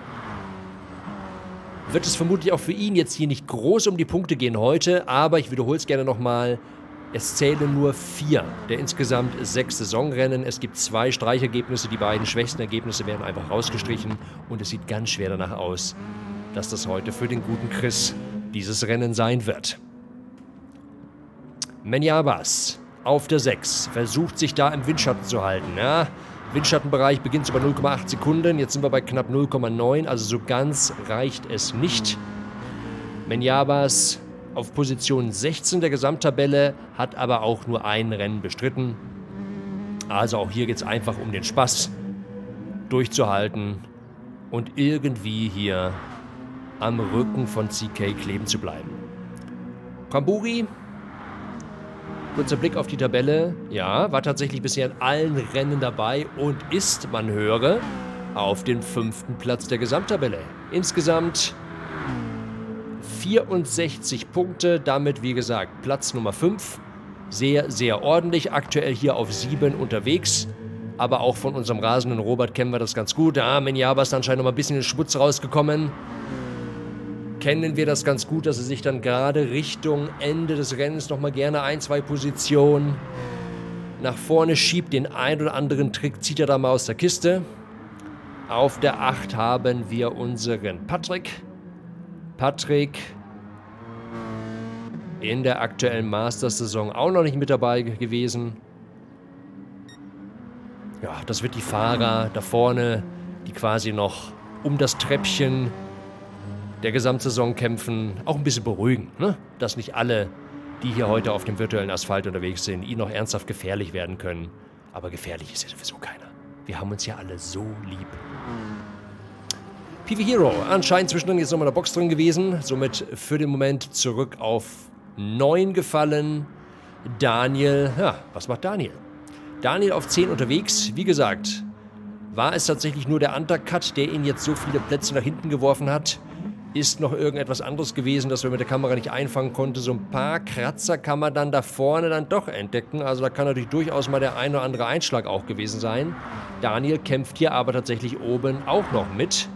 wird es vermutlich auch für ihn jetzt hier nicht groß um die Punkte gehen heute, aber ich wiederhole es gerne nochmal. Es zählen nur 4 der insgesamt 6 Saisonrennen. Es gibt 2 Streichergebnisse. Die beiden schwächsten Ergebnisse werden einfach rausgestrichen. Und es sieht ganz schwer danach aus, dass das heute für den guten Chris dieses Rennen sein wird. Menyabas auf der 6. Versucht sich da im Windschatten zu halten. Ja, Windschattenbereich beginnt es bei 0,8 Sekunden. Jetzt sind wir bei knapp 0,9. Also so ganz reicht es nicht. Menyabas auf Position 16 der Gesamttabelle, hat aber auch nur ein Rennen bestritten. Also auch hier geht es einfach um den Spaß, durchzuhalten und irgendwie hier am Rücken von CK kleben zu bleiben. Bramburi, kurzer Blick auf die Tabelle, ja, war tatsächlich bisher in allen Rennen dabei und ist, man höre, auf dem 5. Platz der Gesamttabelle. Insgesamt 64 Punkte, damit wie gesagt Platz Nummer 5. Sehr, sehr ordentlich, aktuell hier auf 7 unterwegs. Aber auch von unserem rasenden Robert kennen wir das ganz gut. Ah, Menyabas ist anscheinend noch mal ein bisschen in den Schmutz rausgekommen. Kennen wir das ganz gut, dass er sich dann gerade Richtung Ende des Rennens noch mal gerne 1-2 Positionen nach vorne schiebt. Den ein oder anderen Trick zieht er da mal aus der Kiste. Auf der 8 haben wir unseren Patrick. Patrick in der aktuellen Masters-Saison auch noch nicht mit dabei gewesen. Ja, das wird die Fahrer da vorne, die quasi noch um das Treppchen der Gesamtsaison kämpfen, auch ein bisschen beruhigen, ne? Dass nicht alle, die hier heute auf dem virtuellen Asphalt unterwegs sind, ihnen noch ernsthaft gefährlich werden können. Aber gefährlich ist ja sowieso keiner. Wir haben uns ja alle so lieb. PV Hero, anscheinend zwischendrin jetzt nochmal in der Box drin gewesen. Somit für den Moment zurück auf 9 gefallen. Daniel, ja, was macht Daniel? Daniel auf 10 unterwegs. Wie gesagt, war es tatsächlich nur der Undercut, der ihn jetzt so viele Plätze nach hinten geworfen hat? Ist noch irgendetwas anderes gewesen, das wir mit der Kamera nicht einfangen konnten? So ein paar Kratzer kann man dann da vorne dann doch entdecken. Also da kann natürlich durchaus mal der ein oder andere Einschlag auch gewesen sein. Daniel kämpft hier aber tatsächlich oben auch noch mit.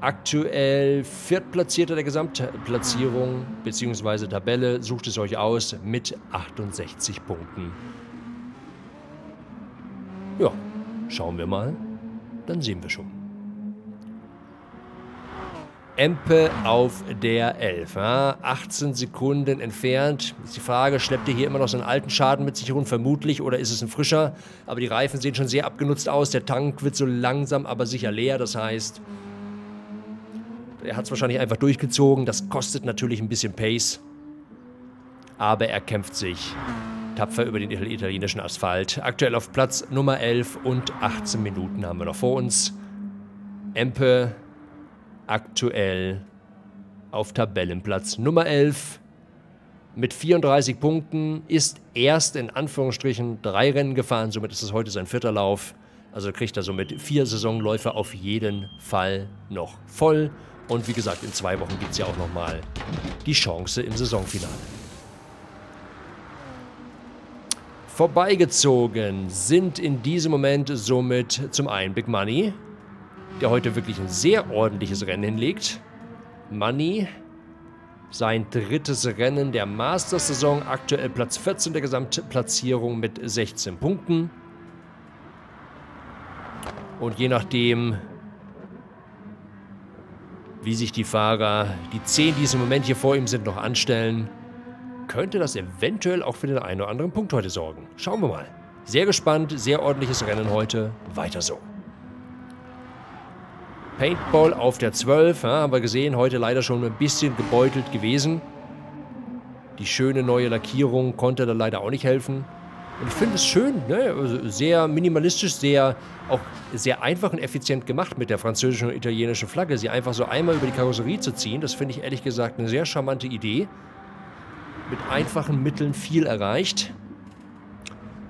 Aktuell Viertplatzierter der Gesamtplatzierung bzw. Tabelle. Sucht es euch aus mit 68 Punkten. Ja, schauen wir mal. Dann sehen wir schon. Empe auf der 11. Ja, 18 Sekunden entfernt. Ist die Frage, schleppt ihr hier immer noch so einen alten Schaden mit sich rum? Vermutlich. Oder ist es ein frischer? Aber die Reifen sehen schon sehr abgenutzt aus. Der Tank wird so langsam, aber sicher leer. Das heißt, er hat es wahrscheinlich einfach durchgezogen. Das kostet natürlich ein bisschen Pace. Aber er kämpft sich tapfer über den italienischen Asphalt. Aktuell auf Platz Nummer 11 und 18 Minuten haben wir noch vor uns. Empe aktuell auf Tabellenplatz Nummer 11 mit 34 Punkten, ist erst in Anführungsstrichen 3 Rennen gefahren, somit ist es heute sein 4. Lauf. Also kriegt er somit 4 Saisonläufe auf jeden Fall noch voll. Und wie gesagt, in 2 Wochen gibt es ja auch nochmal die Chance im Saisonfinale. Vorbeigezogen sind in diesem Moment somit zum einen Big Money, der heute wirklich ein sehr ordentliches Rennen hinlegt. Money, sein 3. Rennen der Masters-Saison, aktuell Platz 14 der Gesamtplatzierung mit 16 Punkten. Und je nachdem, wie sich die Fahrer, die 10, die im Moment hier vor ihm sind, noch anstellen, könnte das eventuell auch für den einen oder anderen Punkt heute sorgen. Schauen wir mal. Sehr gespannt, sehr ordentliches Rennen heute. Weiter so. Paintball auf der 12, ja, haben wir gesehen, heute leider schon ein bisschen gebeutelt gewesen. Die schöne neue Lackierung konnte da leider auch nicht helfen. Und ich finde es schön, ne? Also sehr minimalistisch, sehr, auch sehr einfach und effizient gemacht mit der französischen und italienischen Flagge. Sie einfach so einmal über die Karosserie zu ziehen, das finde ich ehrlich gesagt eine sehr charmante Idee. Mit einfachen Mitteln viel erreicht.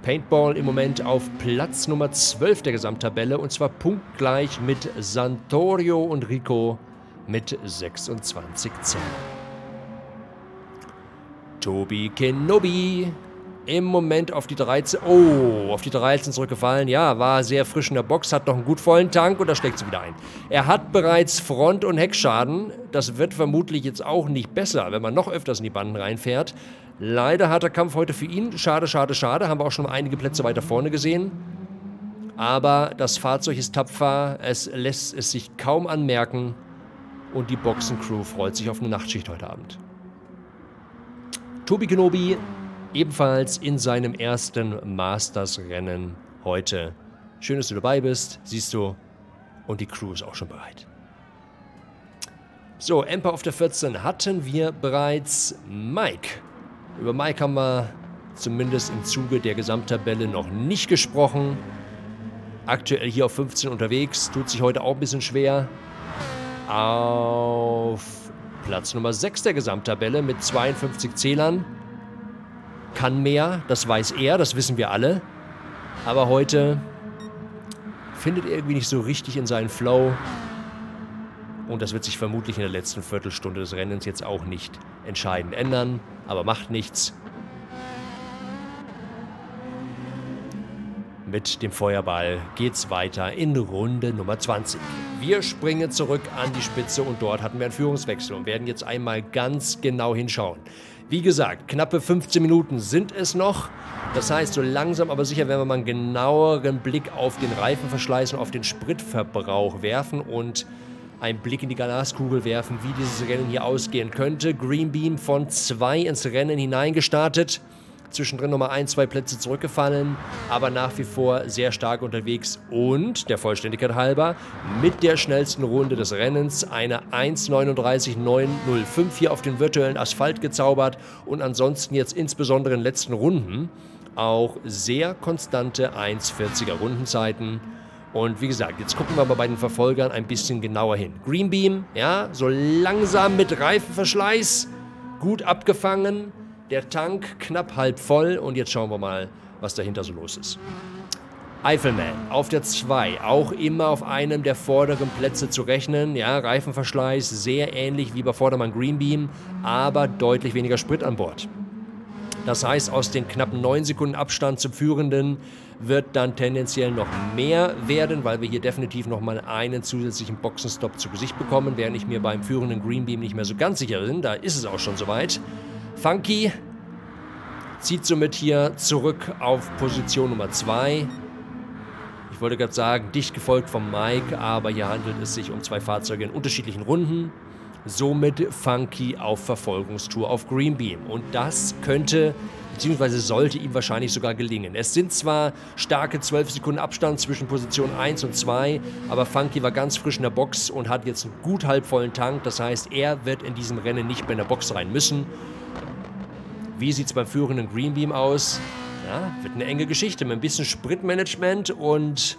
Paintball im Moment auf Platz Nummer 12 der Gesamttabelle und zwar punktgleich mit Santorio und Rico mit 26 Zählen. Tobi Kenobi im Moment auf die 13. Oh, auf die 13 zurückgefallen. Ja, war sehr frisch in der Box, hat noch einen gut vollen Tank und da schlägt sie wieder ein. Er hat bereits Front- und Heckschaden. Das wird vermutlich jetzt auch nicht besser, wenn man noch öfters in die Banden reinfährt. Leider harter Kampf heute für ihn. Schade, schade, schade. Haben wir auch schon einige Plätze weiter vorne gesehen. Aber das Fahrzeug ist tapfer. Es lässt es sich kaum anmerken. Und die Boxencrew freut sich auf eine Nachtschicht heute Abend. Tobi Kenobi ebenfalls in seinem ersten Masters-Rennen heute. Schön, dass du dabei bist. Siehst du. Und die Crew ist auch schon bereit. So, Empe auf der 14 hatten wir bereits. Mike. Über Mike haben wir zumindest im Zuge der Gesamttabelle noch nicht gesprochen. Aktuell hier auf 15 unterwegs, tut sich heute auch ein bisschen schwer. Auf Platz Nummer 6 der Gesamttabelle mit 52 Zählern. Kann mehr, das weiß er, das wissen wir alle. Aber heute findet er irgendwie nicht so richtig in seinen Flow. Und das wird sich vermutlich in der letzten Viertelstunde des Rennens jetzt auch nicht entscheidend ändern. Aber macht nichts. Mit dem Feuerball geht's weiter in Runde Nummer 20. Wir springen zurück an die Spitze und dort hatten wir einen Führungswechsel und werden jetzt einmal ganz genau hinschauen. Wie gesagt, knappe 15 Minuten sind es noch. Das heißt, so langsam aber sicher werden wir mal einen genaueren Blick auf den Reifenverschleiß und auf den Spritverbrauch werfen und einen Blick in die Glaskugel werfen, wie dieses Rennen hier ausgehen könnte. Greenbeam von 2 ins Rennen hineingestartet. zwischendrin nochmal ein, zwei Plätze zurückgefallen, aber nach wie vor sehr stark unterwegs und, der Vollständigkeit halber, mit der schnellsten Runde des Rennens eine 1:39,905 hier auf den virtuellen Asphalt gezaubert und ansonsten jetzt insbesondere in den letzten Runden auch sehr konstante 1:40er Rundenzeiten. Und wie gesagt, jetzt gucken wir mal bei den Verfolgern ein bisschen genauer hin. Greenbeam, ja, so langsam mit Reifenverschleiß, gut abgefangen, der Tank knapp halb voll und jetzt schauen wir mal, was dahinter so los ist. Eiffelman auf der 2, auch immer auf einem der vorderen Plätze zu rechnen. Ja, Reifenverschleiß, sehr ähnlich wie bei Vordermann Greenbeam, aber deutlich weniger Sprit an Bord. Das heißt, aus den knappen 9 Sekunden Abstand zum Führenden wird dann tendenziell noch mehr werden, weil wir hier definitiv nochmal einen zusätzlichen Boxenstopp zu Gesicht bekommen, während ich mir beim führenden Greenbeam nicht mehr so ganz sicher bin. Da ist es auch schon soweit. Funky zieht somit hier zurück auf Position Nummer 2. Ich wollte gerade sagen, dicht gefolgt von Mike, aber hier handelt es sich um 2 Fahrzeuge in unterschiedlichen Runden. Somit Funky auf Verfolgungstour auf Greenbeam. Und das könnte, beziehungsweise sollte ihm wahrscheinlich sogar gelingen. Es sind zwar starke 12 Sekunden Abstand zwischen Position 1 und 2, aber Funky war ganz frisch in der Box und hat jetzt einen gut halbvollen Tank. Das heißt, er wird in diesem Rennen nicht mehr in der Box rein müssen. Wie sieht es beim führenden Greenbeam aus? Ja, wird eine enge Geschichte mit ein bisschen Spritmanagement und...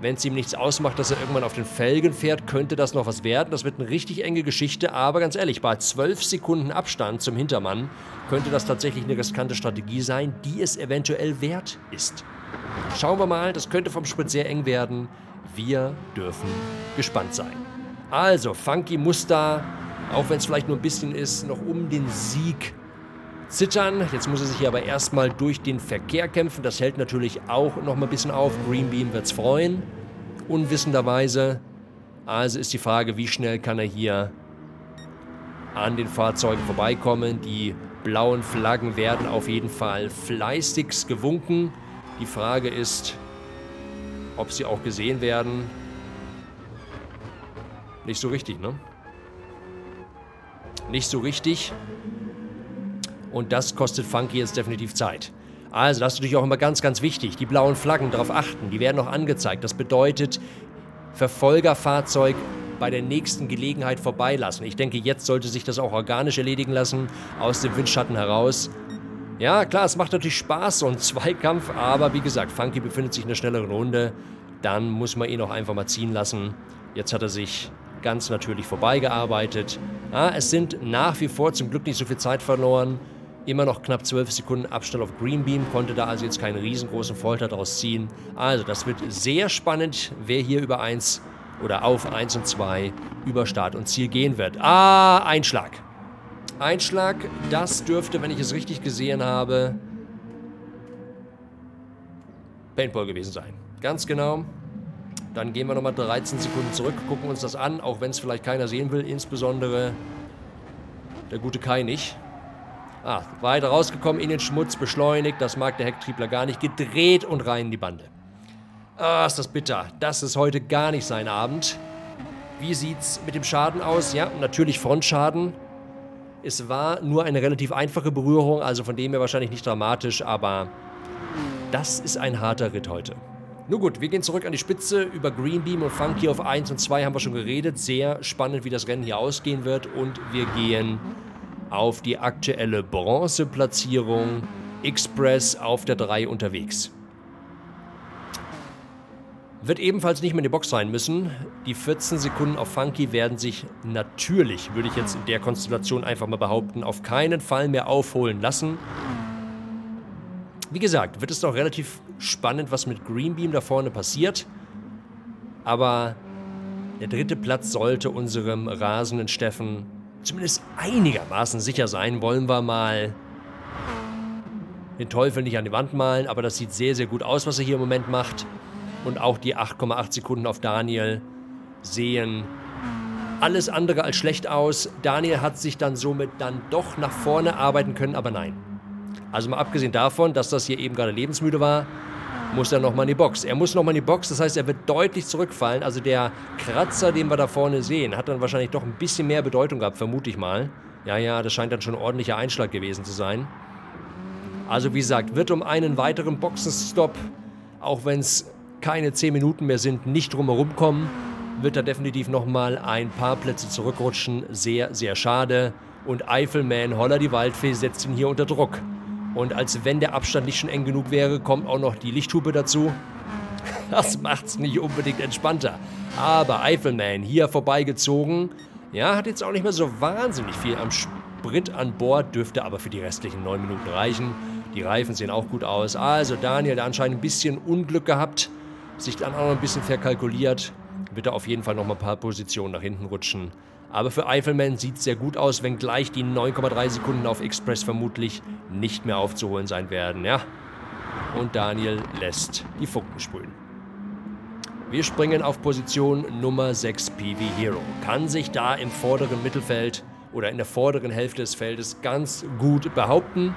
Wenn es ihm nichts ausmacht, dass er irgendwann auf den Felgen fährt, könnte das noch was werden. Das wird eine richtig enge Geschichte, aber ganz ehrlich, bei 12 Sekunden Abstand zum Hintermann könnte das tatsächlich eine riskante Strategie sein, die es eventuell wert ist. Schauen wir mal, das könnte vom Sprit sehr eng werden. Wir dürfen gespannt sein. Also, Funky muss da, auch wenn es vielleicht nur ein bisschen ist, noch um den Sieg zittern. Jetzt muss er sich aber erstmal durch den Verkehr kämpfen. Das hält natürlich auch noch mal ein bisschen auf. Greenbeam wird's freuen. Unwissenderweise. Also ist die Frage, wie schnell kann er hier an den Fahrzeugen vorbeikommen. Die blauen Flaggen werden auf jeden Fall fleißigst gewunken. Die Frage ist, ob sie auch gesehen werden. Nicht so richtig, ne? Nicht so richtig. Und das kostet Funky jetzt definitiv Zeit. Also, das ist natürlich auch immer ganz, ganz wichtig. Die blauen Flaggen, darauf achten, die werden auch angezeigt. Das bedeutet, Verfolgerfahrzeug bei der nächsten Gelegenheit vorbeilassen. Ich denke, jetzt sollte sich das auch organisch erledigen lassen, aus dem Windschatten heraus. Ja, klar, es macht natürlich Spaß, so ein Zweikampf, aber wie gesagt, Funky befindet sich in einer schnelleren Runde. Dann muss man ihn auch einfach mal ziehen lassen. Jetzt hat er sich... ganz natürlich vorbeigearbeitet. Ah, es sind nach wie vor zum Glück nicht so viel Zeit verloren. Immer noch knapp 12 Sekunden Abstand auf Greenbeam. Konnte da also jetzt keinen riesengroßen Vorteil draus ziehen. Also das wird sehr spannend, wer hier über 1 oder auf 1 und 2 über Start und Ziel gehen wird. Ah, Einschlag. Einschlag, das dürfte, wenn ich es richtig gesehen habe, Paintball gewesen sein. Ganz genau. Dann gehen wir nochmal 13 Sekunden zurück, gucken uns das an, auch wenn es vielleicht keiner sehen will, insbesondere der gute Kai nicht. Ah, weiter rausgekommen, in den Schmutz, beschleunigt, das mag der Hecktriebler gar nicht, gedreht und rein in die Bande. Ah, ist das bitter, das ist heute gar nicht sein Abend. Wie sieht's mit dem Schaden aus? Ja, natürlich Frontschaden. Es war nur eine relativ einfache Berührung, also von dem her wahrscheinlich nicht dramatisch, aber das ist ein harter Ritt heute. Nun gut, wir gehen zurück an die Spitze. Über Greenbeam und Funky auf 1 und 2 haben wir schon geredet. Sehr spannend, wie das Rennen hier ausgehen wird. Und wir gehen auf die aktuelle Bronzeplatzierung. Express auf der 3 unterwegs. Wird ebenfalls nicht mehr in die Box rein müssen. Die 14 Sekunden auf Funky werden sich natürlich, würde ich jetzt in der Konstellation einfach mal behaupten, auf keinen Fall mehr aufholen lassen. Wie gesagt, wird es doch relativ spannend, was mit Greenbeam da vorne passiert. Aber der dritte Platz sollte unserem rasenden Steffen zumindest einigermaßen sicher sein. Wollen wir mal den Teufel nicht an die Wand malen, aber das sieht sehr, sehr gut aus, was er hier im Moment macht. Und auch die 8,8 Sekunden auf Daniel sehen alles andere als schlecht aus. Daniel hat sich dann somit dann doch nach vorne arbeiten können, aber nein. Also mal abgesehen davon, dass das hier eben gerade lebensmüde war, muss er nochmal in die Box. Er muss nochmal in die Box, das heißt, er wird deutlich zurückfallen. Also der Kratzer, den wir da vorne sehen, hat dann wahrscheinlich doch ein bisschen mehr Bedeutung gehabt, vermute ich mal. Ja, das scheint dann schon ein ordentlicher Einschlag gewesen zu sein. Also wie gesagt, wird um einen weiteren Boxenstopp, auch wenn es keine 10 Minuten mehr sind, nicht drumherum kommen. Wird da definitiv nochmal ein paar Plätze zurückrutschen. Sehr, sehr schade. Und Eiffelman, holla die Waldfee, setzt ihn hier unter Druck. Und als wenn der Abstand nicht schon eng genug wäre, kommt auch noch die Lichthupe dazu. Das macht's nicht unbedingt entspannter. Aber Eiffelman hier vorbeigezogen. Ja, hat jetzt auch nicht mehr so wahnsinnig viel am Sprit an Bord, dürfte aber für die restlichen 9 Minuten reichen. Die Reifen sehen auch gut aus. Also Daniel hat anscheinend ein bisschen Unglück gehabt, sich dann auch noch ein bisschen verkalkuliert. Wird da auf jeden Fall noch mal ein paar Positionen nach hinten rutschen. Aber für Eiffelman sieht es sehr gut aus, wenngleich die 9,3 Sekunden auf Express vermutlich nicht mehr aufzuholen sein werden. Ja. Und Daniel lässt die Funken sprühen. Wir springen auf Position Nummer 6, PV Hero. Kann sich da im vorderen Mittelfeld oder in der vorderen Hälfte des Feldes ganz gut behaupten.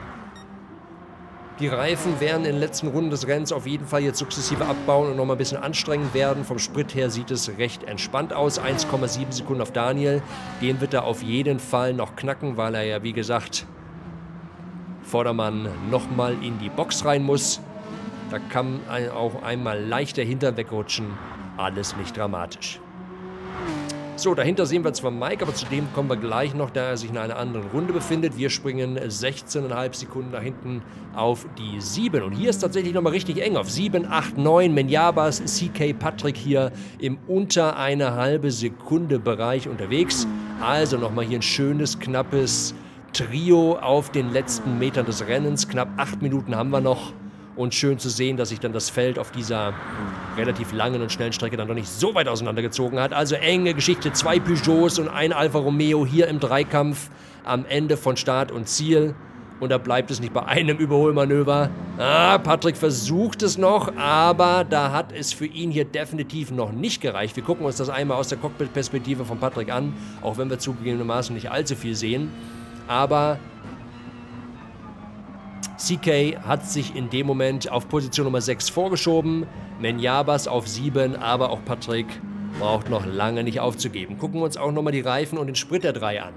Die Reifen werden in den letzten Runden des Rennens auf jeden Fall jetzt sukzessive abbauen und nochmal ein bisschen anstrengend werden. Vom Sprit her sieht es recht entspannt aus. 1,7 Sekunden auf Daniel. Den wird er auf jeden Fall noch knacken, weil er ja, wie gesagt, Vordermann nochmal in die Box rein muss. Da kann auch einmal leichter hinter wegrutschen. Alles nicht dramatisch. So, dahinter sehen wir zwar Mike, aber zu dem kommen wir gleich noch, da er sich in einer anderen Runde befindet. Wir springen 16,5 Sekunden nach hinten auf die 7. Und hier ist tatsächlich nochmal richtig eng auf 7, 8, 9. Menyabas, CK, Patrick hier im unter eine halbe Sekunde Bereich unterwegs. Also nochmal hier ein schönes, knappes Trio auf den letzten Metern des Rennens. Knapp 8 Minuten haben wir noch. Und schön zu sehen, dass sich dann das Feld auf dieser relativ langen und schnellen Strecke dann noch nicht so weit auseinandergezogen hat. Also enge Geschichte, 2 Peugeots und ein Alfa Romeo hier im Dreikampf am Ende von Start und Ziel. Und da bleibt es nicht bei einem Überholmanöver. Ah, Patrick versucht es noch, aber da hat es für ihn hier definitiv noch nicht gereicht. Wir gucken uns das einmal aus der Cockpit-Perspektive von Patrick an, auch wenn wir zugegebenermaßen nicht allzu viel sehen. Aber CK hat sich in dem Moment auf Position Nummer 6 vorgeschoben, Menyabas auf 7, aber auch Patrick braucht noch lange nicht aufzugeben. Gucken wir uns auch nochmal die Reifen und den Sprit der 3 an.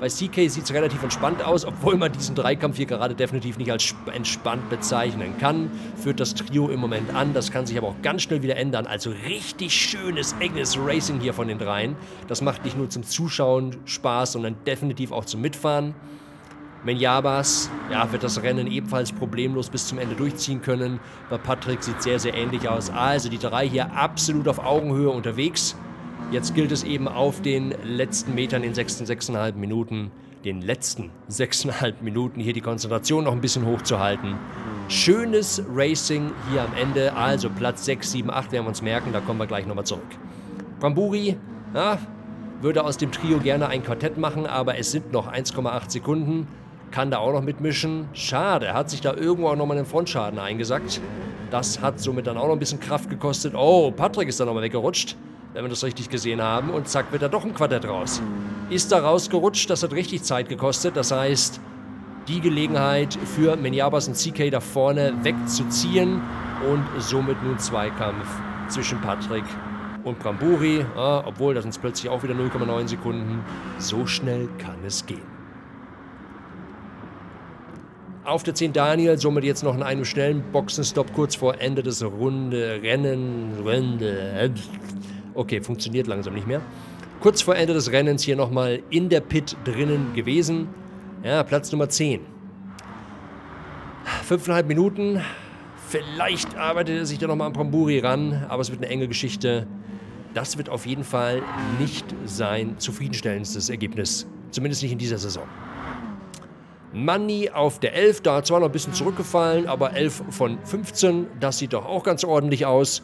Bei CK sieht es relativ entspannt aus, obwohl man diesen Dreikampf hier gerade definitiv nicht als entspannt bezeichnen kann. Führt das Trio im Moment an, das kann sich aber auch ganz schnell wieder ändern. Also richtig schönes, enges Racing hier von den dreien. Das macht nicht nur zum Zuschauen Spaß, sondern definitiv auch zum Mitfahren. Menyabas, ja, wird das Rennen ebenfalls problemlos bis zum Ende durchziehen können. Bei Patrick sieht es sehr, sehr ähnlich aus. Also die drei hier absolut auf Augenhöhe unterwegs. Jetzt gilt es eben auf den letzten Metern, den letzten 6,5 Minuten hier die Konzentration noch ein bisschen hochzuhalten. Schönes Racing hier am Ende. Also Platz 6, 7, 8 werden wir uns merken. Da kommen wir gleich nochmal zurück. Bramburi, ja, würde aus dem Trio gerne ein Quartett machen, aber es sind noch 1,8 Sekunden. Kann da auch noch mitmischen. Schade, hat sich da irgendwo auch nochmal einen Frontschaden eingesackt. Das hat somit dann auch noch ein bisschen Kraft gekostet. Oh, Patrick ist da nochmal weggerutscht, wenn wir das richtig gesehen haben. Und zack, wird er doch im Quartett raus. Ist da rausgerutscht, das hat richtig Zeit gekostet. Das heißt, die Gelegenheit für Menyabas und CK da vorne wegzuziehen. Und somit nun Zweikampf zwischen Patrick und Bramburi. Ah, obwohl, das sind plötzlich auch wieder 0,9 Sekunden. So schnell kann es gehen. Auf der 10 Daniel, somit jetzt noch in einem schnellen Boxenstopp kurz vor Ende des Runde. Okay, funktioniert langsam nicht mehr. Kurz vor Ende des Rennens hier nochmal in der Pit drinnen gewesen. Ja, Platz Nummer 10. 5,5 Minuten. Vielleicht arbeitet er sich da nochmal an Bramburi ran, aber es wird eine enge Geschichte. Das wird auf jeden Fall nicht sein zufriedenstellendstes Ergebnis. Zumindest nicht in dieser Saison. Manni auf der 11, da zwar noch ein bisschen zurückgefallen, aber 11 von 15, das sieht doch auch ganz ordentlich aus.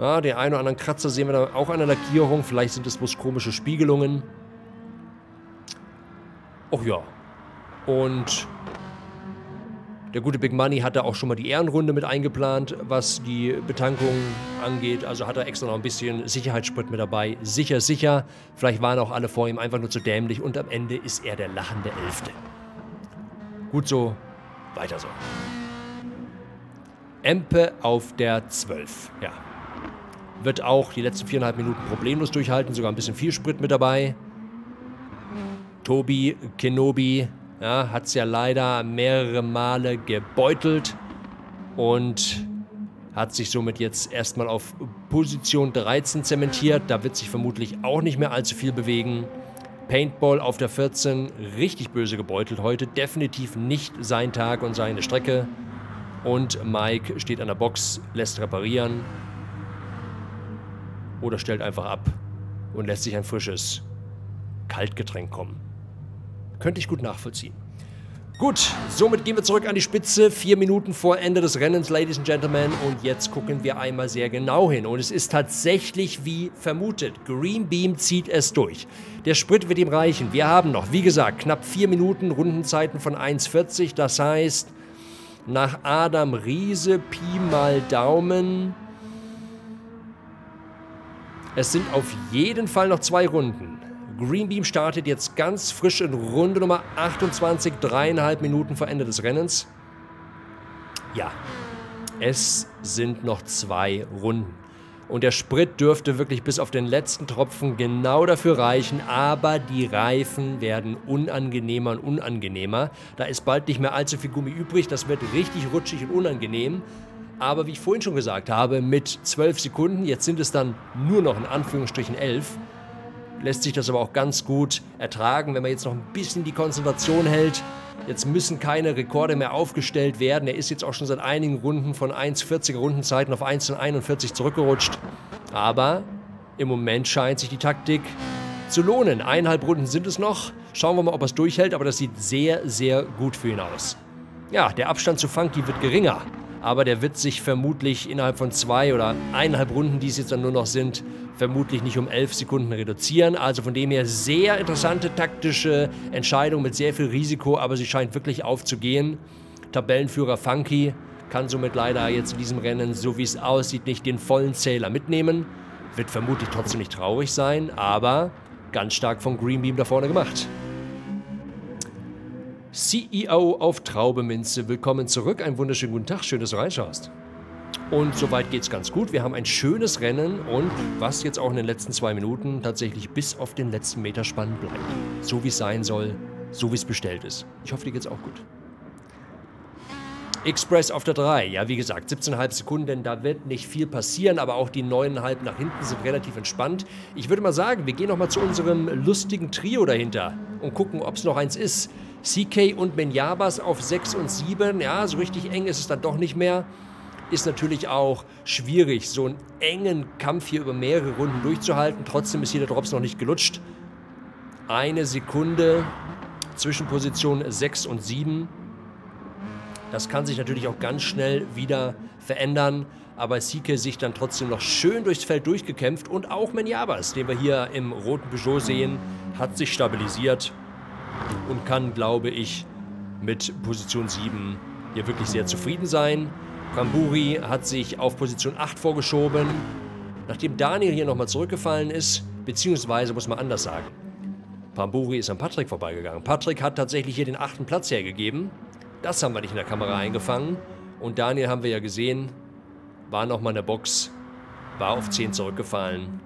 Ja, den einen oder anderen Kratzer sehen wir da auch an der Lackierung, vielleicht sind es bloß komische Spiegelungen. Och ja. Und der gute Big Money hat da auch schon mal die Ehrenrunde mit eingeplant, was die Betankung angeht. Also hat er extra noch ein bisschen Sicherheitssprit mit dabei. Sicher, sicher. Vielleicht waren auch alle vor ihm einfach nur zu dämlich und am Ende ist er der lachende Elfte. Gut so, weiter so. Empe auf der 12. Ja. Wird auch die letzten 4,5 Minuten problemlos durchhalten, sogar ein bisschen viel Sprit mit dabei. Tobi Kenobi Ja, hat es ja leider mehrere Male gebeutelt und hat sich somit jetzt erstmal auf Position 13 zementiert. Da wird sich vermutlich auch nicht mehr allzu viel bewegen. Paintball auf der 14, richtig böse gebeutelt heute. Definitiv nicht sein Tag und seine Strecke. Und Mike steht an der Box, lässt reparieren. Oder stellt einfach ab und lässt sich ein frisches Kaltgetränk kommen. Könnte ich gut nachvollziehen. Gut, somit gehen wir zurück an die Spitze. 4 Minuten vor Ende des Rennens, Ladies and Gentlemen. Und jetzt gucken wir einmal sehr genau hin. Und es ist tatsächlich wie vermutet. Greenbeam zieht es durch. Der Sprit wird ihm reichen. Wir haben noch, wie gesagt, knapp 4 Minuten, Rundenzeiten von 1,40. Das heißt, nach Adam Riese, Pi mal Daumen. Es sind auf jeden Fall noch 2 Runden. Greenbeam startet jetzt ganz frisch in Runde Nummer 28, 3,5 Minuten vor Ende des Rennens. Ja, es sind noch 2 Runden. Und der Sprit dürfte wirklich bis auf den letzten Tropfen genau dafür reichen, aber die Reifen werden unangenehmer und unangenehmer. Da ist bald nicht mehr allzu viel Gummi übrig, das wird richtig rutschig und unangenehm. Aber wie ich vorhin schon gesagt habe, mit 12 Sekunden, jetzt sind es dann nur noch in Anführungsstrichen 11, lässt sich das aber auch ganz gut ertragen, wenn man jetzt noch ein bisschen die Konzentration hält. Jetzt müssen keine Rekorde mehr aufgestellt werden. Er ist jetzt auch schon seit einigen Runden von 1,40er Rundenzeiten auf 1,41 zurückgerutscht. Aber im Moment scheint sich die Taktik zu lohnen. 1,5 Runden sind es noch. Schauen wir mal, ob er es durchhält, aber das sieht sehr, sehr gut für ihn aus. Ja, der Abstand zu Funky wird geringer. Aber der wird sich vermutlich innerhalb von 2 oder 1,5 Runden, die es jetzt dann nur noch sind, vermutlich nicht um 11 Sekunden reduzieren. Also von dem her sehr interessante taktische Entscheidung mit sehr viel Risiko, aber sie scheint wirklich aufzugehen. Tabellenführer Funky kann somit leider jetzt in diesem Rennen, so wie es aussieht, nicht den vollen Zähler mitnehmen. Wird vermutlich trotzdem nicht traurig sein, aber ganz stark von Greenbeam da vorne gemacht. CEO auf Traubeminze, willkommen zurück, einen wunderschönen guten Tag, schön, dass du reinschaust. Und soweit geht's ganz gut, wir haben ein schönes Rennen und was jetzt auch in den letzten 2 Minuten tatsächlich bis auf den letzten Meter spannend bleibt. So wie es sein soll, so wie es bestellt ist. Ich hoffe, dir geht's auch gut. Express auf der 3, ja wie gesagt, 17,5 Sekunden, denn da wird nicht viel passieren, aber auch die 9,5 nach hinten sind relativ entspannt. Ich würde mal sagen, wir gehen nochmal zu unserem lustigen Trio dahinter und gucken, ob es noch eins ist. CK und Menyabas auf 6 und 7, ja, so richtig eng ist es dann doch nicht mehr. Ist natürlich auch schwierig, so einen engen Kampf hier über mehrere Runden durchzuhalten. Trotzdem ist hier der Drops noch nicht gelutscht. 1 Sekunde zwischen Position 6 und 7. Das kann sich natürlich auch ganz schnell wieder verändern. Aber CK sich dann trotzdem noch schön durchs Feld durchgekämpft. Und auch Menyabas, den wir hier im roten Peugeot sehen, hat sich stabilisiert. Und kann, glaube ich, mit Position 7 hier wirklich sehr zufrieden sein. Bramburi hat sich auf Position 8 vorgeschoben. Nachdem Daniel hier nochmal zurückgefallen ist, beziehungsweise muss man anders sagen. Bramburi ist an Patrick vorbeigegangen. Patrick hat tatsächlich hier den 8. Platz hergegeben. Das haben wir nicht in der Kamera eingefangen. Und Daniel haben wir ja gesehen, war nochmal in der Box, war auf 10 zurückgefallen.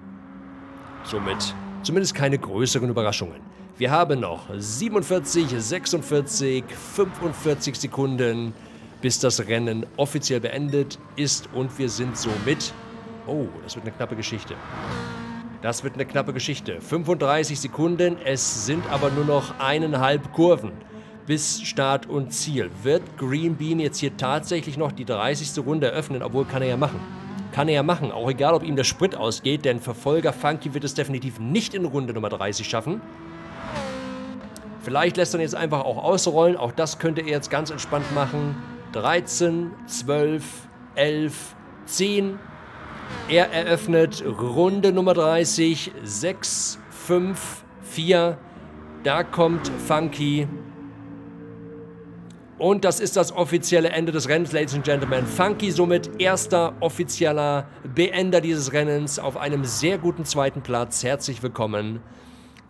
Somit zumindest keine größeren Überraschungen. Wir haben noch 47, 46, 45 Sekunden, bis das Rennen offiziell beendet ist und wir sind somit... Oh, das wird eine knappe Geschichte. 35 Sekunden, es sind aber nur noch 1,5 Kurven bis Start und Ziel. Wird Greenbeam jetzt hier tatsächlich noch die 30. Runde eröffnen, obwohl kann er ja machen. Auch egal, ob ihm der Sprit ausgeht, denn Verfolger Funky wird es definitiv nicht in Runde Nummer 30 schaffen. Vielleicht lässt er ihn jetzt einfach auch ausrollen. Auch das könnte er jetzt ganz entspannt machen. 13, 12, 11, 10. Er eröffnet Runde Nummer 30. 6, 5, 4. Da kommt Funky. Und das ist das offizielle Ende des Rennens, Ladies and Gentlemen. Funky somit erster offizieller Beender dieses Rennens auf einem sehr guten 2. Platz. Herzlich willkommen.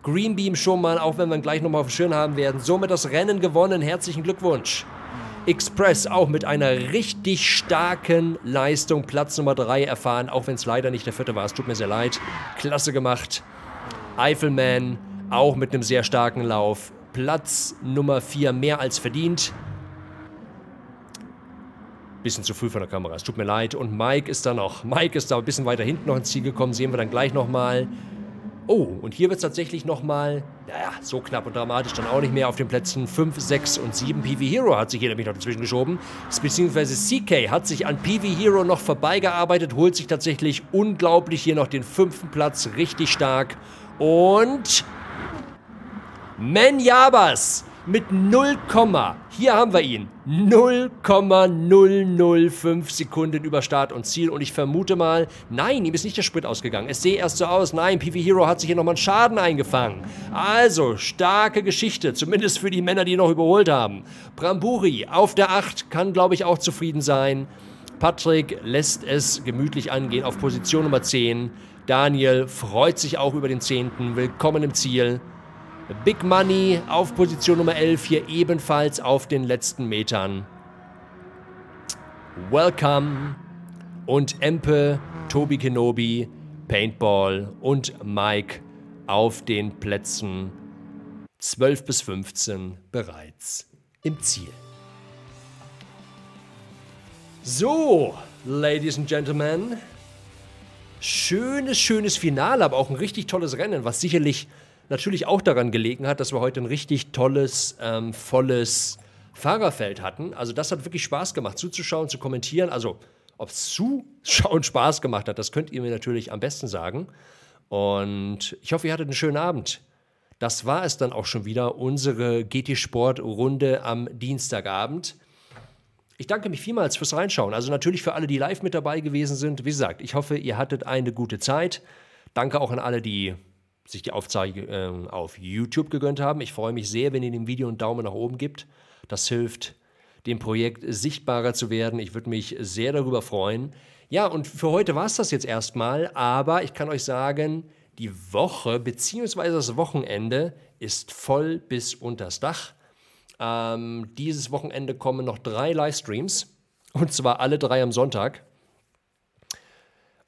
Greenbeam schon mal, auch wenn wir ihn gleich nochmal auf dem Schirm haben werden. Somit das Rennen gewonnen. Herzlichen Glückwunsch. Express auch mit einer richtig starken Leistung. Platz Nummer 3 erfahren, auch wenn es leider nicht der 4. war. Es tut mir sehr leid. Klasse gemacht. Eiffelman auch mit einem sehr starken Lauf. Platz Nummer 4 mehr als verdient. Bisschen zu früh von der Kamera, es tut mir leid. Und Mike ist da noch. Mike ist da ein bisschen weiter hinten noch ins Ziel gekommen, sehen wir dann gleich nochmal. Oh, und hier wird es tatsächlich nochmal, naja, so knapp und dramatisch dann auch nicht mehr auf den Plätzen 5, 6 und 7. PV Hero hat sich hier nämlich noch dazwischen geschoben, beziehungsweise CK hat sich an PV Hero noch vorbeigearbeitet, holt sich tatsächlich unglaublich hier noch den 5. Platz, richtig stark. Und Menyabas mit 0, hier haben wir ihn, 0,005 Sekunden über Start und Ziel. Und ich vermute mal, nein, ihm ist nicht der Sprit ausgegangen. Es sehe erst so aus, nein, PV Hero hat sich hier nochmal einen Schaden eingefangen. Also, starke Geschichte, zumindest für die Männer, die noch überholt haben. Bramburi auf der 8 kann, glaube ich, auch zufrieden sein. Patrick lässt es gemütlich angehen auf Position Nummer 10. Daniel freut sich auch über den 10. Willkommen im Ziel. Big Money auf Position Nummer 11, hier ebenfalls auf den letzten Metern. Welcome und Empe, Tobi Kenobi, Paintball und Mike auf den Plätzen 12 bis 15 bereits im Ziel. So, Ladies and Gentlemen, schönes, schönes Finale, aber auch ein richtig tolles Rennen, was sicherlich natürlich auch daran gelegen hat, dass wir heute ein richtig tolles, volles Fahrerfeld hatten. Also das hat wirklich Spaß gemacht, zuzuschauen, zu kommentieren. Also ob Zuschauen Spaß gemacht hat, das könnt ihr mir natürlich am besten sagen. Und ich hoffe, ihr hattet einen schönen Abend. Das war es dann auch schon wieder, unsere GT-Sport-Runde am Dienstagabend. Ich danke mich vielmals fürs Reinschauen. Also natürlich für alle, die live mit dabei gewesen sind. Wie gesagt, ich hoffe, ihr hattet eine gute Zeit. Danke auch an alle, die sich die Aufzeichnung auf YouTube gegönnt haben. Ich freue mich sehr, wenn ihr dem Video einen Daumen nach oben gibt. Das hilft, dem Projekt sichtbarer zu werden. Ich würde mich sehr darüber freuen. Ja, und für heute war es das jetzt erstmal. Aber ich kann euch sagen, die Woche bzw. das Wochenende ist voll bis unters Dach. Dieses Wochenende kommen noch 3 Livestreams. Und zwar alle 3 am Sonntag.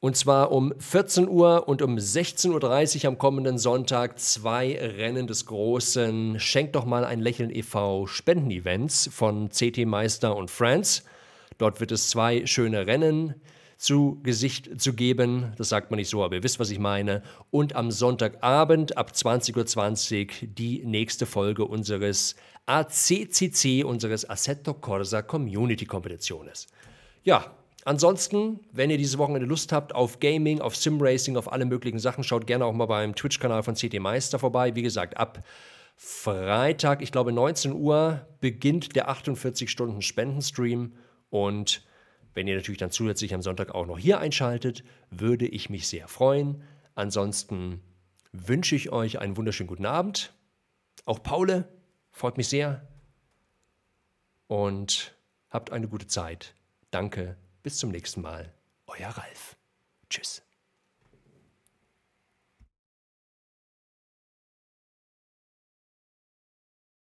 Und zwar um 14 Uhr und um 16:30 Uhr am kommenden Sonntag 2 Rennen des großen Schenkt doch mal ein Lächeln e.V. Spendenevents von CT Meister und Friends. Dort wird es 2 schöne Rennen zu Gesicht zu geben. Das sagt man nicht so, aber ihr wisst, was ich meine. Und am Sonntagabend ab 20:20 Uhr die nächste Folge unseres ACCC, unseres Assetto Corsa Community Competitiones. Ja, ansonsten, wenn ihr dieses Wochenende Lust habt auf Gaming, auf Simracing, auf alle möglichen Sachen, schaut gerne auch mal beim Twitch-Kanal von CT Meister vorbei. Wie gesagt, ab Freitag, ich glaube 19 Uhr, beginnt der 48-Stunden-Spendenstream. Und wenn ihr natürlich dann zusätzlich am Sonntag auch noch hier einschaltet, würde ich mich sehr freuen. Ansonsten wünsche ich euch einen wunderschönen guten Abend. Auch Paule, freut mich sehr. Und habt eine gute Zeit. Danke. Bis zum nächsten Mal, euer Ralf. Tschüss.